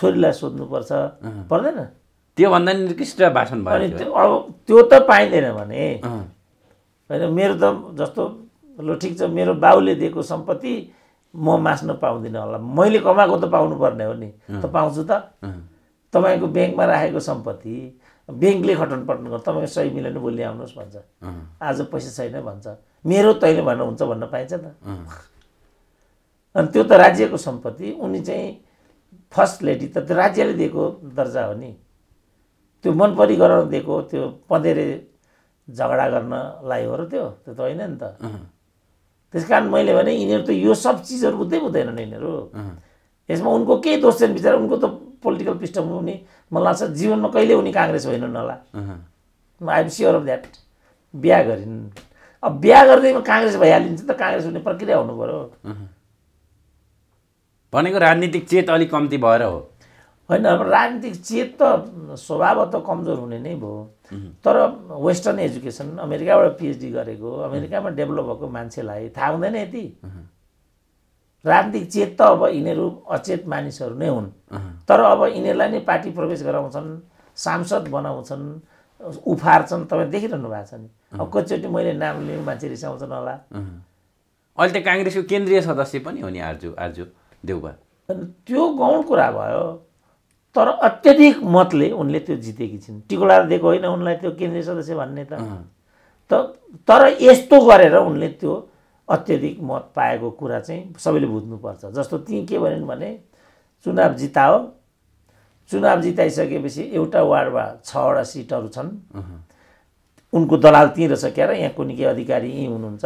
छोरीलाई सोध्नुपर्छ, पर्दैन? त्यो भन्दा निकृष्ट भाषण भयो अनि त्यो। अब त्यो त पाइँदैन भने हैन। मेरो त जस्तो लो ठीक छ, मेरो बाउले दिएको सम्पत्ति म मास्न पाउँदिन होला, मैले कमाएको त पाउनु पर्ने हो नि, त पाउँछु त? तपाईको बैंकमा राखेको सम्पत्ति बैंकले खटनपटन गर्छ, तपाईको सही मिलेन भोलि आउनुस् भन्छ, आज पैसा छैन भन्छ, मेरो तैले भन्न हुन्छ भन्न पाइन्छ त? अनि त्यो त राज्यको सम्पत्ति, उनी चाहिँ फर्स्ट लेडी त राज्यले दिएको दर्जा हो नि। त्यो मनपरी गराउन दिएको, त्यो पदेरे झगडा गर्नलाई हो र त्यो? त्यो त हैन नि त। त्यसकारण मैले भने इनेर त यो सब चीजहरु बुझ्दै बुझ्दैनन् इनेरु। यसमा उनको के दोष छैन बिचारा? उनको त पोलिटिकल पृष्ठभूमि हुने मलाई लाग्छ जीवनमा कहिले उनी कांग्रेस होइनन् होला। I am sure of that. बिहा गरिन्, अब बिहा गर्दैमा कांग्रेस भइहालिन्छ त? कांग्रेस हुने प्रक्रिया हुनु पर्यो भनेको राजनीतिक चेत अलि कम्ती भएर हो हैन? अब राजनीतिक चेत त स्वभावतः कमजोर हुने नै भयो। तर वेस्टर्न एजुकेसन, अमेरिकाबाट पीएचडी गरेको, अमेरिकामा डेभलप भएको मान्छेलाई थाहा हुँदैन यति राजनीतिक चेत त। अब इनेरु अचेत मानिसहरु नै हुन्। तर अब इनेरलाई नै पार्टी प्रवेश गराउँछन्, सांसद बनाउँछन्, उफार्छन्, तपाईं देखिरहनु भएको छ नि। अब कतिचोटी मैले नाम लिनु मान्छे रिसाउँछन् होला। अहिले त कांग्रेसको केन्द्रीय सदस्य पनि हो नि आर्जु आर्जु देउवा। त्यो गौण कुरा भयो। तर अत्यधिक मतले उनले त्यो जितेकी छिन्। टिकोलार दिएको होइन उनलाई त्यो केन्द्रीय सदस्य भन्ने त। तर यस्तो गरेर उनले त्यो अत्यधिक मत पाएको कुरा चाहिँ सबैले बुझ्नुपर्छ। जस्तो ती के भन्नु भने चुनाव जिताओ, चुनाव जिताइसकेपछि एउटा वार्डमा छवटा सिटहरु छन्, उनको दलाल ती रसकेर यहाँ कुनै के अधिकारी यही हुनुहुन्छ,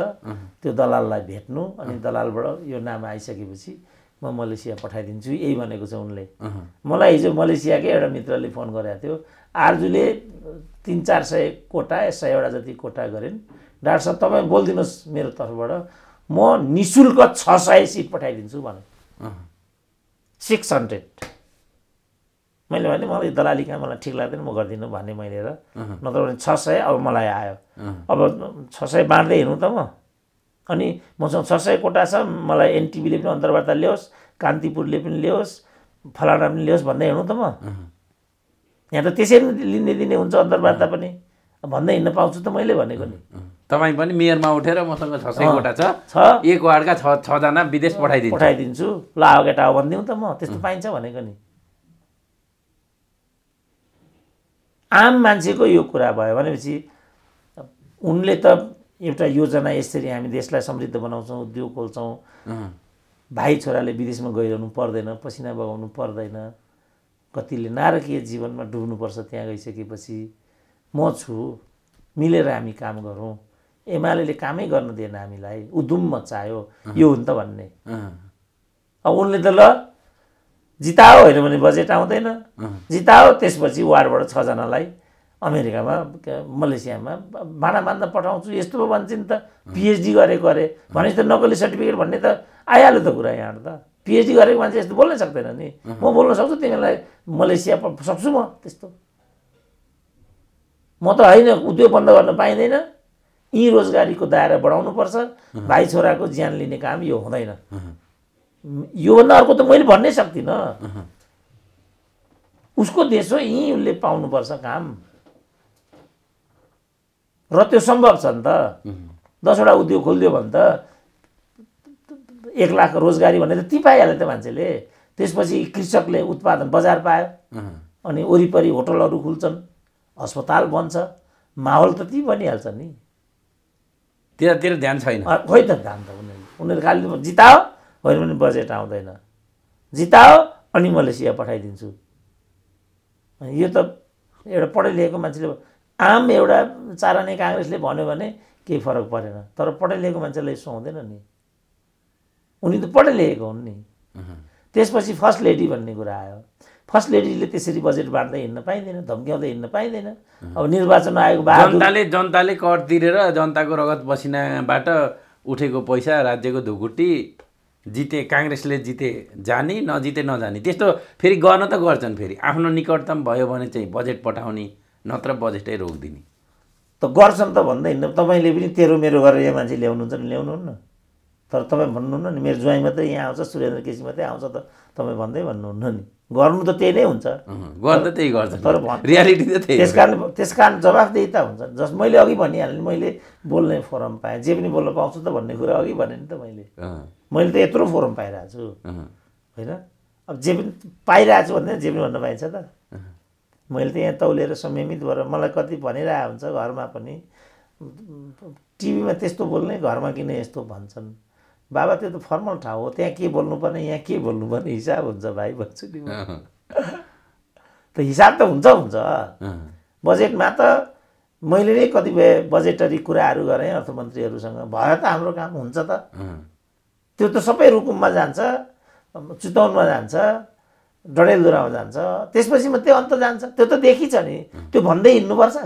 त्यो दलाललाई भेट्नु अनि दलालबाट यो नाम आइसकेपछि म मलेसिया पठाइदिन्छु यही भनेको छ उनले। मलाई हिजो मलेसियाकै एउटा मित्रले फोन गरेको थियो, आर्जुले तीन चार सय कोटा सय वटा जति कोटा गरेन, डाक्टर साहब तपाई बोल्दिनुस् मेरो तर्फबाट म निशुल्क छ सय सिट पठाइदिन्छु भने छ सय। मैले भने मलाई दलाली काम मलाई ठीक लाग्दैन म गर्दिन भन्ने मैले र नत्र भने छ सय अब मलाई आयो, अब छ सय बाँड्दै हेर्नु त म, अनि मसँग छ सय कोटा छ, मलाई एनटिबीले पनि अन्तर्वार्ता ल्याओस्, कान्तिपुरले पनि ल्याओस्, फलाना पनि ल्याओस् भन्दै हेर्नु त म। यहाँ त त्यसै पनि लिने दिने हुन्छ अन्तर्वार्ता पनि भन्दै हिँड्न पाउँछु त मैले भनेको नि। तपाई पनि मेयरमा उठेर मसँग छ सय कोटा छ, एक वार्डका छ जना विदेश पठाइदिन्छु पठाइदिन्छु ल आओ केटा हो भन्दिउँ त म, त्यस्तो पाइन्छ भनेको नि। आम मान्छेको यो कुरा भयो भनेपछि उनले त एउटा योजना यसरी हामी देशलाई समृद्ध बनाउँछौँ, उद्योग खोल्छौँ, भाइ छोराले विदेशमा गइरहनु पर्दैन, पसिना बगाउनु पर्दैन, कतिले नारकीय जीवनमा डुब्नुपर्छ त्यहाँ गइसकेपछि, म छु मिलेर हामी काम गरौँ, एमालेले कामै गर्न दिएन हामीलाई, उदुम मचायो, यो हुन् त भन्ने। अब उनले त ल जिताओ होइन भने बजेट आउँदैन, जिताओ त्यसपछि वार्डबाट छ जनालाई अमेरिकामा मलेसियामा भाँडा मान्दा पठाउँछु यस्तो भन्छ नि त, पिएचडी गरेको अरे भनेपछि त नकली सर्टिफिकेट भन्ने त आइहाल्यो त कुरा। यहाँ त पिएचडी गरेको मान्छे यस्तो बोल्नै सक्दैन नि, म बोल्न सक्छु तिमीलाई मलेसिया सक्छु म, त्यस्तो म त होइन। उद्योग बन्द गर्न पाइँदैन, यी रोजगारीको दायरा बढाउनुपर्छ, भाइ छोराको ज्यान लिने काम यो हुँदैन, योभन्दा अर्को त मैले भन्नै सक्दिनँ, उसको देश हो यहीँ उसले पाउनुपर्छ काम, र त्यो सम्भव छ नि त। दसवटा उद्योग खोलिदियो भने त एक लाख रोजगारी भनेर ती पाइहाल्यो त मान्छेले, त्यसपछि कृषकले उत्पादन बजार पायो, अनि वरिपरि होटलहरू खुल्छन्, अस्पताल बन्छ, माहौल त ती बनिहाल्छ नि। त्यतातिर ध्यान छैन, खोइ त ध्यान त उनीहरू उनीहरू खालि जिताओ होइन भने बजेट आउँदैन, जिताओ अनि मलेसिया पठाइदिन्छु, यो त एउटा पढाइ लेखेको मान्छेले आम एउटा चाराने काङ्ग्रेसले भन्यो भने केही फरक परेन, तर पढाइ लेखेको मान्छेलाई सुहाउँदैन नि, उनी त पढाइ लेखेको हुन् नि। त्यसपछि फर्स्ट लेडी भन्ने कुरा आयो, फर्स्ट लेडीले त्यसरी बजेट बाँड्दै हिँड्न पाइँदैन, धम्क्याउँदै हिँड्न पाइँदैन। अब निर्वाचन आयोग जनताले जनताले कर तिरेर जनताको रगत बसिनाबाट उठेको पैसा राज्यको ढुकुटी जिते काङ्ग्रेसले जिते जाने, नजिते नजाने, त्यस्तो फेरि गर्न त गर्छन्, फेरि आफ्नो निकटतम भयो भने चाहिँ बजेट पठाउने नत्र बजेटै रोकिदिने त गर्छन् त भन्दै हिँड्नु। तपाईँले पनि तेरो मेरो गरेर यो मान्छे ल्याउनुहुन्छ नि, ल्याउनुहुन्न, तर तपाईँ भन्नुहुन्न नि मेरो ज्वाइँ मात्रै यहाँ आउँछ, सुरेन्द्र केसी मात्रै आउँछ त तपाईँ भन्दै भन्नुहुन्न नि, गर्नु त त्यही नै हुन्छ, गर्दा त्यही गर्छ, तर रियालिटी त त्यही। त्यसकारण त्यसकारण जवाफदेही त हुन्छ। जस मैले अघि भनिहालेँ, मैले बोल्ने फोरम पाएँ, जे पनि बोल्न पाउँछु त भन्ने कुरा अघि भने नि त मैले मैले त यत्रो फोरम पाइरहेको छु होइन, अब जे पनि पाइरहेको छु भन्दैन जे पनि भन्न पाइन्छ त। मैले त यहाँ तौलेर संयमित भएर मलाई कति भनिरहेको हुन्छ, घरमा पनि टिभीमा त्यस्तो बोल्ने, घरमा किन यस्तो भन्छन्, बाबा त्यो त फर्मल ठाउँ हो, त्यहाँ के बोल्नुपर्ने यहाँ के बोल्नुपर्ने हिसाब हुन्छ भाइ भन्छु नि म। त हिसाब त हुन्छ हुन्छ बजेटमा त मैले नै कतिपय बजेटरी कुराहरू गरेँ अर्थमन्त्रीहरूसँग, भयो त हाम्रो काम हुन्छ त, त्यो त सबै रुकुममा जान्छ, चितवनमा जान्छ, डडेलधुरामा जान्छ, त्यसपछि मात्रै अन्त जान्छ, त्यो त देखिन्छ नि, त्यो भन्दै हिँड्नुपर्छ,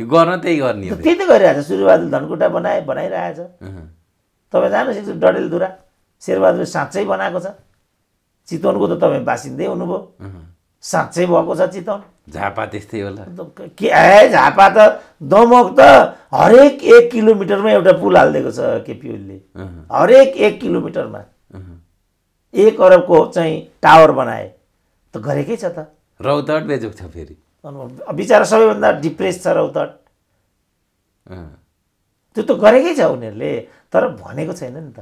त्यो गर्न त्यही गर्ने। त्यही त गरिरहेछ, सूर्यबहादुर धनकुटा बनाए बनाइरहेछ, तपाईँ जानुहोस् एकचोटि डडेलधुरा, शेरबहादुर साँच्चै बनाएको छ, चितवनको त तपाईँ बासिन्दै हुनुभयो, साँच्चै भएको छ चितवन, झापा त्यस्तै होला के, ए झापा त दमक त हरेक एक किलोमिटरमा एउटा पुल हालिदिएको छ केपी ओलीले, हरेक एक किलोमिटरमा एक अरबको चाहिँ टावर बनाए, त गरेकै छ त। रौतहट बेजोक छ फेरि, बिचारा सबैभन्दा डिप्रेस छ रौतहट, त्यो त गरेकै छ उनीहरूले, तर भनेको छैन नि त,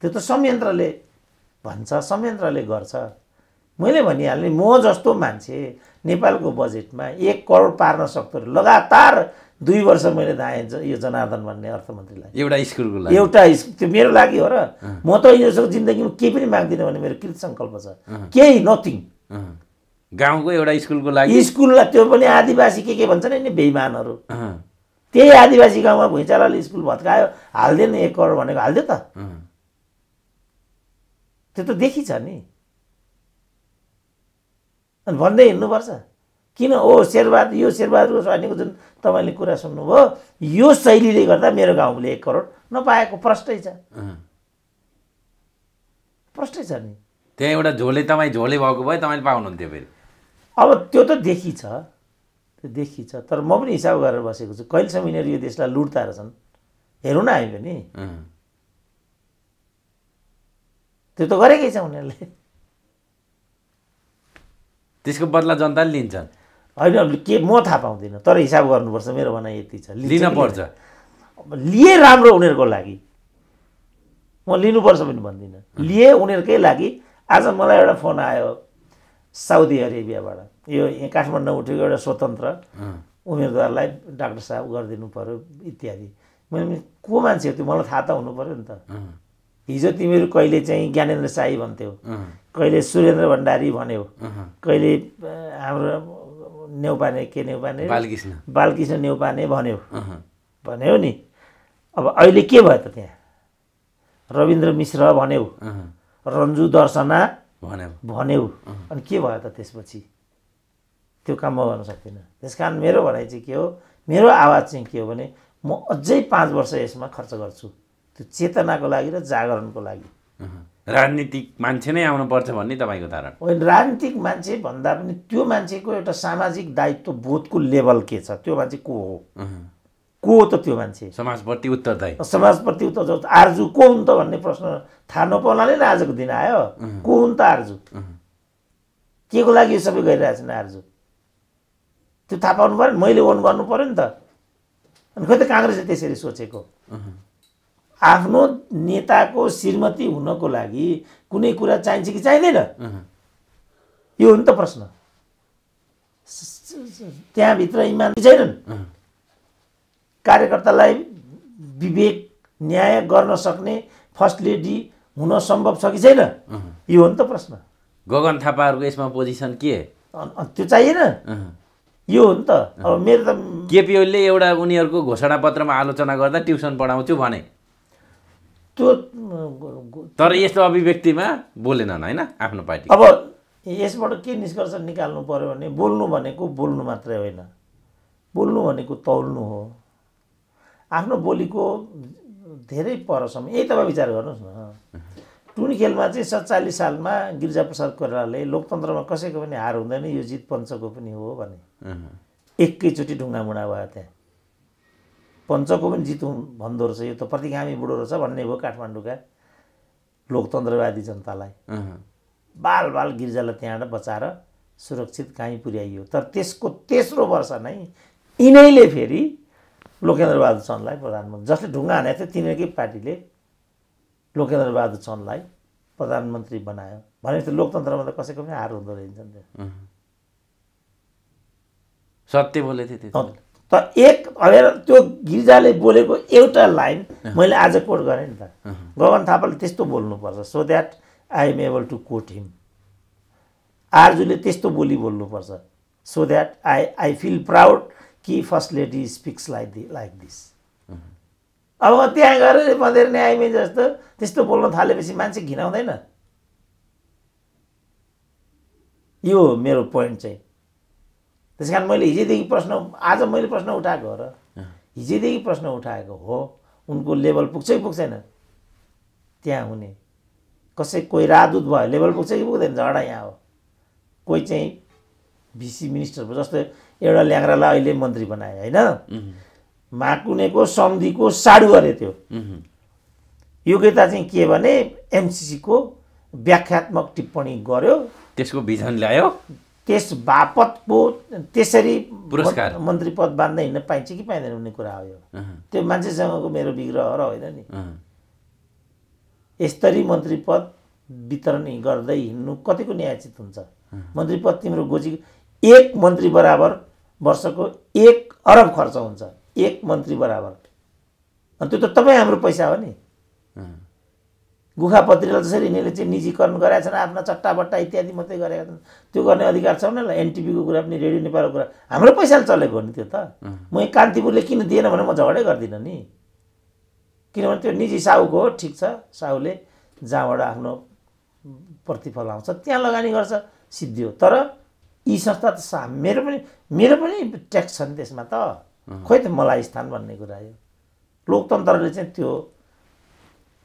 त्यो त संयन्त्रले भन्छ, संयन्त्रले गर्छ। मैले भनिहालेँ, म जस्तो मान्छे नेपालको बजेटमा एक करोड पार्न सक्थ्यो। लगातार दुई वर्ष मैले दाएँ यो जनार्दन भन्ने अर्थमन्त्रीलाई एउटा स्कुलको लागि, एउटा त्यो मेरो लागि हो र। म त यसको जिन्दगीमा केही पनि माग्दिनँ भन्ने मेरो कृत संकल्प छ, केही नथिङ। गाउँको एउटा स्कुलको लागि, स्कुललाई त्यो पनि आदिवासी के के भन्छन् नि बेइमानहरू, त्यही आदिवासी गाउँमा भुइँचालोले स्कुल भत्कायो, हाल्दैन एक करोड भनेको हाल्दियो त, त्यो त देखिन्छ नि। अनि भन्दै हिँड्नुपर्छ किन ओ शेरबहादुर, यो शेरबहादुरको सैनिकको जुन तपाईले कुरा सुन्नुभयो यो शैलीले गर्दा मेरो गाउँले एक करोड नपाएको प्रष्टै छ, प्रष्टै छ नि। त्यहाँ एउटा झोले तपाई झोले भएको भए तपाईले पाउनुहुन्थ्यो फेरि। अब त्यो त देखिन्छ, त्यो देखिन्छ, तर म पनि हिसाब गरेर बसेको छु कहिलेसम्म यिनीहरू यो देशलाई लुट्ता रहेछन् हेरौँ न हामी पनि। त्यो त गरेकै छ उनीहरूले, त्यसको बदला जनताले लिन्छन् हैन के म थाहा पाउँदिन, तर हिसाब गर्नुपर्छ मेरो भनाइ यति छ। लिन पर्छ, लिए राम्रो उनीहरूको लागि, म लिनुपर्छ पनि भन्दिनँ, लिए उनीहरूकै लागि। आज मलाई एउटा फोन आयो साउदी अरेबियाबाट, यो काठमाडौँ उठेको एउटा स्वतन्त्र उम्मेदवारलाई डाक्टर साहब गरिदिनु पर्यो इत्यादि। मैले को मान्छे हो त्यो मलाई थाहा त हुनु पर्यो नि त। हिजो तिमीहरू कहिले चाहिँ ज्ञानेन्द्र शाही भन्थ्यौ, कहिले सुरेन्द्र भण्डारी भन्यौ, कहिले हाम्रो नेउपाने के नेउपाने बालकृष्ण बालकृष्ण नेउपाने भन्यौ भन्यौ नि। अब अहिले के भयो त, त्यहाँ रविन्द्र मिश्र भन्यौ, रन्जु दर्शना भन्यौ भन्यौ, अनि के भयो त त्यसपछि? त्यो काम म गर्न सक्दिनँ। त्यस कारण मेरो भनाइ चाहिँ के हो, मेरो आवाज चाहिँ के हो भने म अझै पाँच वर्ष यसमा खर्च गर्छु, त्यो चेतनाको लागि र जागरणको लागि। राजनीतिक मान्छे नै आउनुपर्छ भन्ने तपाईँको धारणा होइन? राजनीतिक मान्छे भन्दा पनि त्यो मान्छेको एउटा सामाजिक दायित्व बोधको लेभल के छ, त्यो मान्छे को हो, को हो त त्यो मान्छे, समाजप्रति उत्तरदायी, समाजप्रति उत्तर आर्जु को हुन् त भन्ने प्रश्न थाहा नपाउनाले नै आजको दिन आयो। को हुन् त आर्जु, के को लागि यो सबै गरिरहेछन् आर्जु, त्यो थाहा पाउनु पऱ्यो, मैले ओन गर्नु पऱ्यो नि त। अनि खोइ त काङ्ग्रेसले त्यसरी सोचेको, आफ्नो नेताको श्रीमती हुनको लागि कुनै कुरा चाहिन्छ कि चाहिँदैन, यो हो नि त प्रश्न। त्यहाँभित्र इमान छैनन्, कार्यकर्तालाई विवेक न्याय गर्न सक्ने फर्स्ट लेडी हुन सम्भव छ कि छैन, यो हो नि त प्रश्न। गगन थापाहरूको यसमा पोजिसन के, त्यो चाहिएन, यो हो नि त। अब मेरो त केपी ओलीले एउटा उनीहरूको घोषणापत्रमा आलोचना गर्दा ट्युसन पढाउँछु भने, तर यस्तो अभिव्यक्तिमा बोलेनन् होइन आफ्नो पार्टी। अब यसबाट के निष्कर्ष निकाल्नु पर्यो भने बोल्नु भनेको बोल्नु मात्रै होइन, बोल्नु भनेको तौल्नु हो। आफ्नो बोलीको धेरै परसम्म यही तपाईँ विचार गर्नुहोस् न। टुनिखेलमा चाहिँ सत्तालिस सालमा गिरिजाप्रसाद कोइरालाले लोकतन्त्रमा कसैको पनि हार हुँदैन यो जित पञ्चको पनि हो भने एकैचोटि ढुङ्गामुढा भयो, त्यहाँ पञ्चको पनि जित भन्दो रहेछ, यो त प्रतिगामी बुढो रहेछ भन्ने भयो काठमाडौँका लोकतन्त्रवादी जनतालाई। बाल बाल गिरिजालाई त्यहाँबाट बचाएर सुरक्षित काहीँ पुर्याइयो, तर त्यसको तेस्रो वर्ष नै यिनैले फेरि लोकेन्द्रबहादुर चन्दलाई प्रधानमन्त्री, जसले ढुङ्गा हानेको थियो तिनीहरूकै पार्टीले लोकेन्द्रबहादुर चन्दलाई प्रधानमन्त्री बनायो। भनेपछि लोकतन्त्रमा त कसैको पनि हार हुँदो रहेछ नि, सत्य बोलेथे त्यो। तर एक अबेर त्यो गिरिजाले बोलेको एउटा लाइन मैले आज कोट गरेँ नि त, गगन थापाले त्यस्तो बोल्नुपर्छ so that I am able to quote him, आर्जुले त्यस्तो बोली बोल्नुपर्छ so that I I feel proud कि first lady speaks like the like this. अब म त्यहाँ गएर मधेर न्यायमै जस्तो त्यस्तो बोल्न थालेपछि मान्छे घिनाउँदैन, यो हो मेरो पोइन्ट चाहिँ। त्यस कारण मैले हिजैदेखि प्रश्न, आज मैले प्रश्न उठाएको हो र हिजैदेखि प्रश्न उठाएको हो, उनको लेभल पुग्छ कि पुग्दैन, त्यहाँ हुने कसै कोही राजदूत भयो लेभल पुग्छ कि पुग्दैन, झगडा यहाँ हो। कोही चाहिँ भिसी मिनिस्टर भयो, जस्तो एउटा ल्याङ्रालाई अहिले मन्त्री बनाए होइन, माकुनेको सम्धिको साडु गरे त्यो, योग्यता चाहिँ के भने एमसीसीको व्याख्यात्मक टिप्पणी गर्यो, त्यसको भिजन ल्यायो, त्यस बापतको त्यसरी पुरस्कार मन्त्री पद बाँध्दै हिँड्न पाइन्छ कि पाइँदैन भन्ने कुरा हो। यो त्यो मान्छेसँगको मेरो बिग्रह र होइन नि, यसरी मन्त्री पद वितरण गर्दै हिँड्नु कतिको न्यायोचित हुन्छ? मन्त्री पद तिम्रो गोजी एक मन्त्री बराबर वर्ष को एक अरब खर्च हुन्छ, एक मन्त्री बराबर। अनि त्यो त तपाई हाम्रो पैसा हो नि। गुखापत्रीले त्यसरी यिनीले चाहिँ निजीकरण गराएका छन्, आफ्ना चट्टाबट्टा इत्यादि मात्रै गरेका छन्। त्यो गर्ने अधिकार छ उनीलाई। एनटिपी को कुरा पनि, रेडियो नेपालको कुरा हाम्रो पैसाले चलेको हो नि। त्यो त म कान्तिपुरले किन दिएन भने म झगडै गर्दिन नि, किनभने त्यो निजी साहुको हो। ठीक छ, साहुले जहाँबाट आफ्नो प्रतिफल आउँछ त्यहाँ लगानी गर्छ, सिद्धि हो। तर यी संस्था त सा मेरो पनि मेरो पनि ट्याक्स छन् त्यसमा त। खोइ त मलाई स्थान भन्ने कुरा यो लोकतन्त्रले चाहिँ त्यो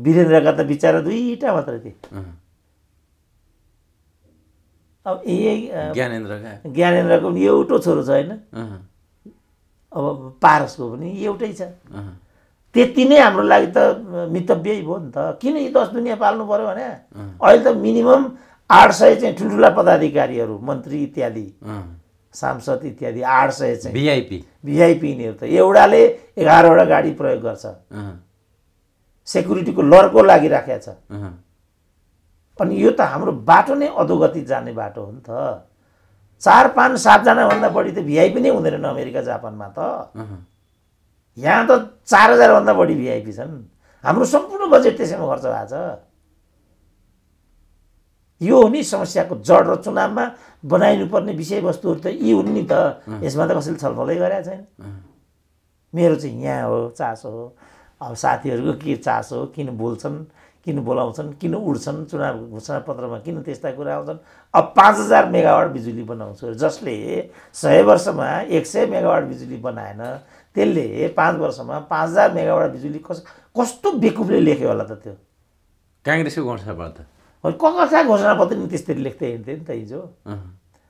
वीरेन्द्रका त बिचारा दुईवटा मात्र थिए। अब यही ज्ञानेन्द्रका ज्ञानेन्द्रको पनि एउटो छोरो छ होइन। अब पारसको पनि एउटै छ। त्यति नै हाम्रो लागि त मितव्य भयो नि त। किन यी दस दुनियाँ पाल्नु पर्यो भने? अहिले त मिनिमम आठ सय चाहिँ ठुल्ठुला पदाधिकारीहरू, मन्त्री इत्यादि, सांसद इत्यादि, आठ सय चाहिँ भिआइपी भिआइपी यिनीहरू त एउटाले एघारवटा गाडी प्रयोग गर्छ, सेक्युरिटीको लरको लागि राखेको छ। अनि यो त हाम्रो बाटो नै अधोगति जाने बाटो हो नि त। चार पाँच सातजना भन्दा बढी त भिआइपी नै हुँदैनन् अमेरिका जापानमा त। यहाँ त चार हजार भन्दा बढी भिआइपी छन्। हाम्रो सम्पूर्ण बजेट त्यसैमा खर्च भएको छ। यो हो नि समस्याको जड। र चुनावमा बनाइनुपर्ने विषयवस्तुहरू त यी हुन् नि त। यसमा त कसैले छलफलै गरेका छैन। मेरो चाहिँ यहाँ हो चासो हो। अब साथीहरूको के चासो हो? किन बोल्छन्, किन बोलाउँछन्, किन उड्छन्? चुनाव घोषणापत्रमा किन त्यस्ता कुरा आउँछन्? अब पाँच हजार मेगावाट बिजुली बनाउँछु। जसले सय वर्षमा एक सय मेगावाट बिजुली बनाएन, त्यसले पाँच वर्षमा पाँच हजार मेगावाट बिजुली कस कस्तो बेकुफले लेख्यो होला त? त्यो काङ्ग्रेसको घोषणापत्र हो। कसका घोषणापत्र नि त्यसरी लेख्दै हिँड्थ्यो नि त हिजो।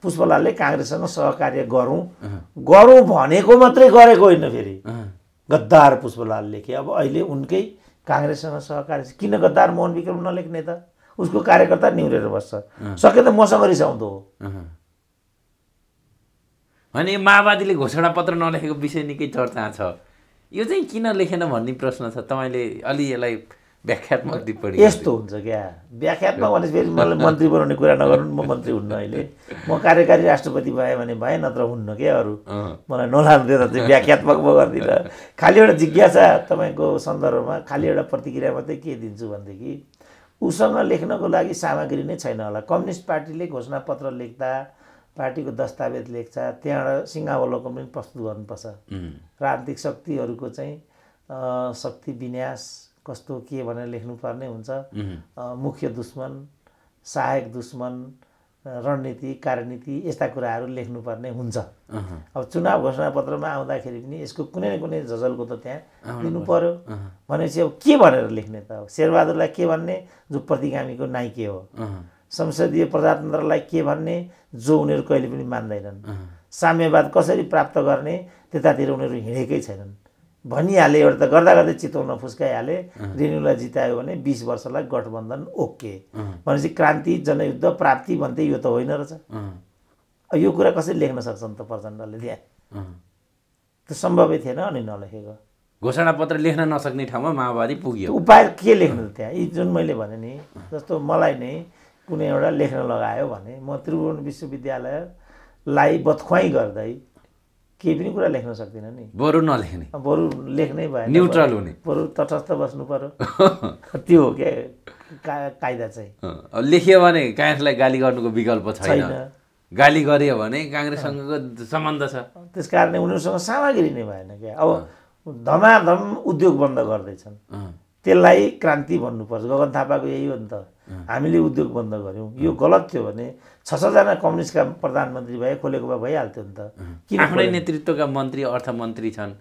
पुष्पलालले काङ्ग्रेससँग सहकार्य गरौँ गरौँ भनेको मात्रै गरेको होइन, फेरि गद्दार पुष्पलाल लेखे। अब अहिले उनकै काङ्ग्रेससँग सहकार्य किन गद्दार मोहन विक्रम नलेख्ने त? उसको कार्यकर्ता निहुरेर बस्छ। सके त मसँग रिसाउँदो हो भने। माओवादीले घोषणापत्र नलेखेको विषय निकै चर्चा छ। यो चाहिँ किन लेखेन भन्ने प्रश्न छ। तपाईँले अलि यसलाई व्याख्यात्मक टिप्पणी। यस्तो हुन्छ क्या व्याख्यात्मक भने फेरि मलाई मन्त्री बनाउने कुरा नगर्नु। म मन्त्री हुन्न अहिले। म कार्यकारी राष्ट्रपति भएँ भने भएँ, नत्र हुन्न क्या। अरू मलाई नलाग्दै त व्याख्यात्मक म गर्दिनँ। खालि एउटा जिज्ञासा तपाईँको सन्दर्भमा खालि एउटा प्रतिक्रिया मात्रै के दिन्छु भनेदेखि, उसँग लेख्नको लागि सामग्री नै छैन होला। कम्युनिस्ट पार्टीले घोषणापत्र लेख्दा पार्टीको दस्तावेज लेख्छ, त्यहाँबाट सिंहावलोकन पनि प्रस्तुत गर्नुपर्छ। राजनीतिक शक्तिहरूको चाहिँ शक्ति विन्यास कस्तो के भनेर लेख्नुपर्ने हुन्छ। मुख्य दुश्मन, सहायक दुश्मन, रणनीति, कार्यनीति यस्ता कुराहरू लेख्नुपर्ने हुन्छ। अब चुनाव घोषणापत्रमा आउँदाखेरि पनि यसको कुनै न कुनै झझलको त त्यहाँ दिनु पर्यो। भनेपछि अब के भनेर लेख्ने त? शेरबहादुरलाई के भन्ने जो प्रतिगामीको नाइके हो? संसदीय प्रजातन्त्रलाई के भन्ने जो उनीहरू कहिले पनि मान्दैनन्? साम्यवाद कसरी प्राप्त गर्ने त्यतातिर उनीहरू हिँडेकै छैनन् भनिहाले। एउटा त गर्दा गर्दै चितवन फुस्काइहाले। रेणुलाई जितायो भने बिस वर्षलाई गठबन्धन ओके। भनेपछि क्रान्ति, जनयुद्ध, प्राप्ति भन्थे। यो त होइन रहेछ। यो कुरा कसरी लेख्न सक्छन् त प्रचण्डले? त्यहाँ त्यो सम्भवै थिएन। अनि नलेखेको घोषणापत्र लेख्न नसक्ने ठाउँमा माओवादी पुग्यो। उपाय के लेख्नु त त्यहाँ? यी जुन मैले भने नि, जस्तो मलाई नै कुनै एउटा लेख्न लगायो भने म त्रिभुवन विश्वविद्यालयलाई बथख्वाई गर्दै केही पनि कुरा लेख्न सक्दिनँ नि। बरु नलेख्ने, बरु लेख्नै भएन, न्युट्रल हुने, बरु तटस्थ बस्नु पर्यो। त्यो हो क्या कायदा चाहिँ। लेख्यो भने काङ्ग्रेसलाई गाली गर्नुको विकल्प छैन। गाली गर्यो भने काङ्ग्रेससँगको सम्बन्ध छ। त्यस कारणले उनीहरूसँग सामग्री नै भएन क्या। अब धमाधम उद्योग बन्द गर्दैछन् त्यसलाई क्रान्ति भन्नुपर्छ। गगन थापाको यही हो नि त, हामीले उद्योग बन्द गर्यौं, यो गलत थियो भने छ सय जना कम्युनिस्टका प्रधानमन्त्री भए खोलेको भए भइहाल्थ्यो नि त। किन आफ्नै नेतृत्वका मन्त्री अर्थमन्त्री छन्,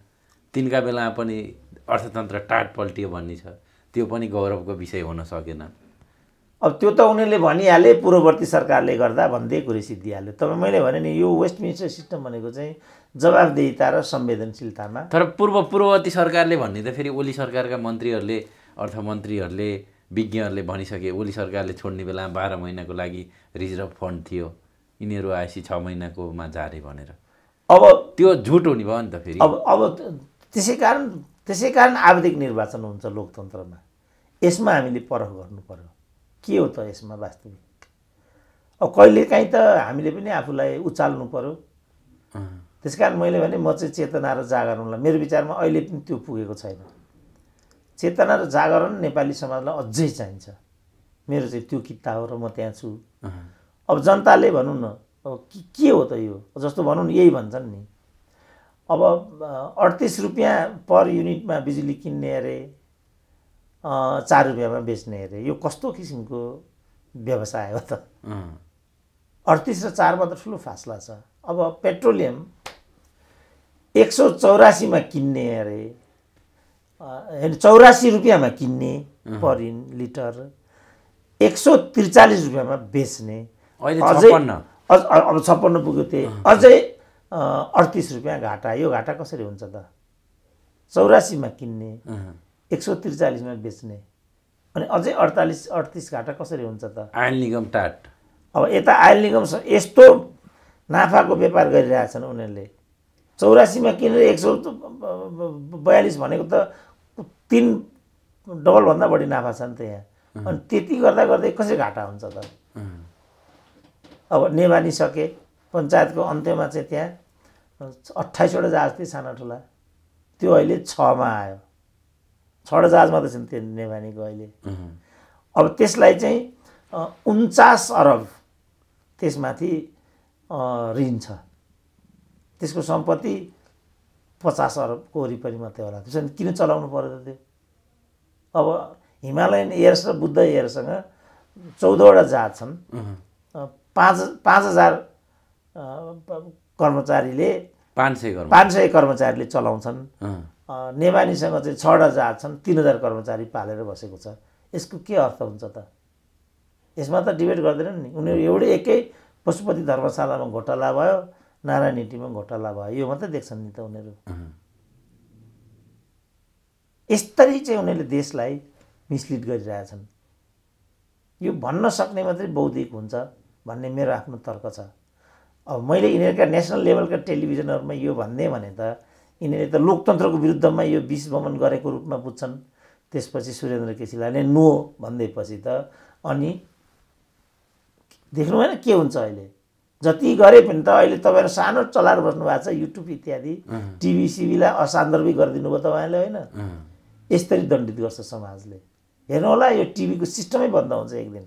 तिनका बेलामा पनि अर्थतन्त्र टाट पल्टियो भन्ने छ, त्यो पनि गौरवको विषय हुन सकेन। अब त्यो त उनीले भनिहाले पूर्ववर्ती सरकारले गर्दा भन्दै कुरै सिद्धिहाल्यो। तब मैले भने नि यो वेस्टमिन्स्टर सिस्टम भनेको चाहिँ जवाबदेहीता र संवेदनशीलतामा, तर पूर्व पूर्ववर्ती सरकारले भन्ने त फेरि ओली सरकारका मन्त्रीहरूले अर्थमन्त्रीहरूले विज्ञहरूले भनिसके। ओली सरकारले छोड्ने बेलामा बाह्र महिनाको लागि रिजर्भ फन्ड थियो, यिनीहरू आएपछि छ महिनाकोमा जारे भनेर, अब त्यो झुट हुने भयो नि त फेरि। अब अब त्यसै कारण त्यसै कारण आवधिक निर्वाचन हुन्छ लोकतन्त्रमा। यसमा हामीले परख गर्नुपर्यो के हो त यसमा वास्तविक। अब कहिलेकाहीँ त हामीले पनि आफूलाई उचाल्नु पर्यो। त्यसकारण मैले भने म चाहिँ चेतना र जागरणलाई, मेरो विचारमा अहिले पनि त्यो पुगेको छैन। चेतना र जागरण नेपाली समाजलाई अझै चाहिन्छ, मेरो चाहिँ त्यो किता हो र म त्यहाँ छु। अब जनताले भनौँ न अब के हो त यो, जस्तो भनौँ न यही भन्छन् नि, अब अडतीस रुपियाँ पर युनिटमा बिजुली किन्ने अरे चार रुपियाँमा बेच्ने अरे, यो कस्तो किसिमको व्यवसाय हो त। अडतीस र चारमा त ठुलो फासला छ। अब पेट्रोलियम एक सौ चौरासीमा किन्ने अरे, होइन चौरासी रुपियाँमा किन्ने पर लिटर, एक सौ त्रिचालिस रुपियाँमा बेच्ने, अझै अब छप्पन्न पुग्यो त्यही, अझै अडतीस रुपियाँ घाटा। यो घाटा कसरी हुन्छ त? चौरासीमा किन्ने एक सौ त्रिचालिसमा बेच्ने अनि अझै अडतालिस अडतिस घाटा कसरी हुन्छ त? आयल निगम टाट। अब यता आयल निगम यस्तो नाफाको व्यापार गरिरहेछन् उनीहरूले, चौरासीमा किनेर एक सौ बयालिस भनेको त तीन डबलभन्दा बढी नाफा छ नि त यहाँ। अनि त्यति गर्दा गर्दै कसरी घाटा हुन्छ त? अब नेवानी सके पञ्चायतको अन्त्यमा चाहिँ त्यहाँ अट्ठाइसवटा जहाज थिए साना ठुला, त्यो अहिले छमा आयो, छवटा जहाज मात्रै छन् त्यो नेवानीको अहिले। अब त्यसलाई चाहिँ उन्चास अरब त्यसमाथि ऋण छ, त्यसको सम्पत्ति पचास अरबको वरिपरि मात्रै होला, त्यसो किन चलाउनु पर्यो त त्यो? अब हिमालयन एयर्स र बुद्ध एयरसँग चौधवटा जहाज छन्, पाँच पाँच हजार कर्मचारीले पाँच सय पाँच सय कर्मचारीले चलाउँछन्। नेवानीसँग चाहिँ छवटा जहाज छन्, तीन हजार कर्मचारी पालेर बसेको छ। यसको के अर्थ हुन्छ त? यसमा त डिबेट गर्दैनन् नि उनीहरू। एउटै एकै पशुपति धर्मशालामा घोटाला भयो, नारायणहिटीमा घोटाला भयो, यो मात्रै देख्छन् नि त उनीहरू। यसरी चाहिँ उनीहरूले देशलाई मिसलिड गरिरहेछन्। यो भन्न सक्ने मात्रै बौद्धिक हुन्छ भन्ने मेरो आफ्नो तर्क छ। अब मैले यिनीहरूका नेसनल लेभलका टेलिभिजनहरूमा यो भन्ने भने त यिनीहरूले त लोकतन्त्रको विरुद्धमा यो विष बमन गरेको रूपमा बुझ्छन्। त्यसपछि सुरेन्द्र केसीलाई नै नो भन्दैपछि त अनि देख्नु भएन के हुन्छ अहिले? जति गरे पनि त अहिले तपाईँहरू सानो चलाएर बस्नु भएको छ, युट्युब इत्यादि टिभी सिभीलाई असान्दर्भिक गरिदिनु भयो तपाईँले, होइन? यसरी दण्डित गर्छ समाजले। हेर्नु होला यो टिभीको सिस्टमै बन्द हुन्छ एक दिन,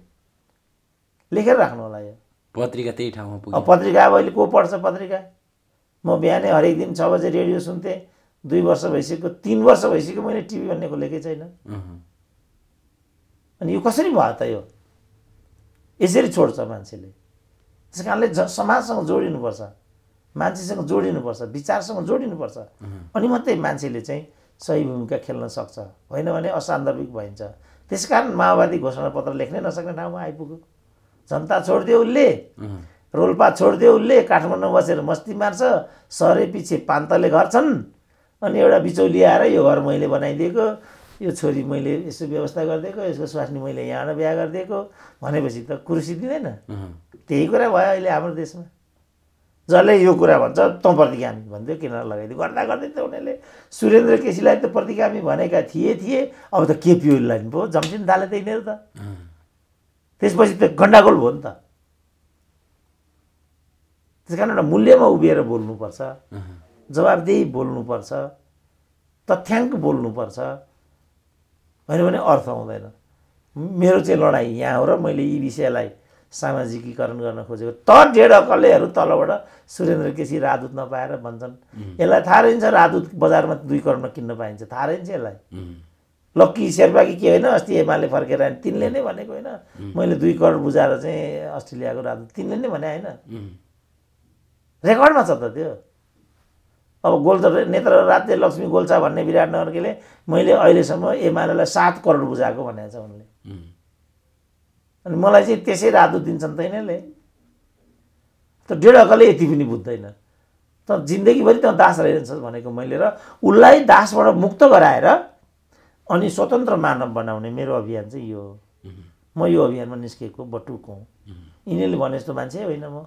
लेखेर राख्नु होला यो पत्रिका त्यही ठाउँमा पुग्यो। अब पत्रिका अब अहिले को पढ्छ पत्रिका? म बिहानै हरेक दिन छ बजे रेडियो सुन्थेँ, दुई वर्ष भइसक्यो तिन वर्ष भइसक्यो मैले टिभी भन्ने खोलेकै छैन। अनि यो कसरी भयो त? यो यसरी छोड्छ मान्छेले। त्यस कारणले समाजसँग जोडिनुपर्छ, मान्छेसँग जोडिनुपर्छ, विचारसँग जोडिनुपर्छ, अनि मात्रै मान्छेले चाहिँ सही भूमिका खेल्न सक्छ, होइन भने असान्दर्भिक भइन्छ। त्यस कारण माओवादी घोषणापत्र लेख्नै नसक्ने ठाउँमा आइपुग्यो। जनता छोडिदियो उसले, रोल्पा छोडिदियो उसले, काठमाडौँ बसेर मस्ती मार्छ, सरे पछि पान्तले घर छन्, अनि एउटा बिचौलिया आएर यो घर मैले बनाइदिएको, यो छोरी मैले यसो व्यवस्था गरिदिएको, यसको स्वास्नी मैले यहाँबाट बिहा गरिदिएको भनेपछि त कुर्सी दिँदैन। त्यही कुरा भयो अहिले हाम्रो देशमा। जसले यो कुरा भन्छ तँ प्रतिगामी भन्थ्यो, किनेर लगाइदियो गर्दा गर्दै त उनीहरूले सुरेन्द्र केसीलाई त प्रतिगामी भनेका थिए थिए अब त केपी ओलीलाई पनि पो जम्सिन थाले त यिनीहरू त। त्यसपछि त गण्डागोल भयो नि त। त्यस कारण एउटा मूल्यमा उभिएर बोल्नुपर्छ, जवाबदेही बोल्नुपर्छ, तथ्याङ्क बोल्नुपर्छ, होइन भने अर्थ आउँदैन। मेरो चाहिँ लडाइँ यहाँ हो र मैले यी विषयलाई सामाजिकीकरण गर्न खोजेको तर डेढ अकलेहरू तलबाट सुरेन्द्र केसी राजदूत नपाएर भन्छन् यसलाई थाहा रहन्छ राजदूत बजारमा दुई करोडमा किन्न पाइन्छ थाहा रहन्छ यसलाई लक्की शेरबाकी के हैन अस्ति एमाले फर्केर आइन तिनले नै भनेको हैन मैले दुई करोड बुझाएर चाहिँ अस्ट्रेलियाको राजदूत तिनले नै भने हैन रेकर्डमा छ त त्यो अब गोल नेत्र राज्य लक्ष्मी गोलछा भन्ने विराटनगरकेले मैले अहिले सम्म एमालेलाई सात करोड बुझाएको भनेको छ उनले अनि मलाई चाहिँ त्यसै राजदूत दिन्छन् तैनले त डेढ अकले यति पनि बुझ्दैन त जिन्दगी भरि त दास रहन्छस् भनेको मैले र उलाई दासबाट मुक्त गराएर अनि स्वतन्त्र मानव बनाउने मेरो अभियान चाहिँ यो हो म यो अभियानमा निस्केको बटुको इनेले भने जस्तो मान्छे होइन म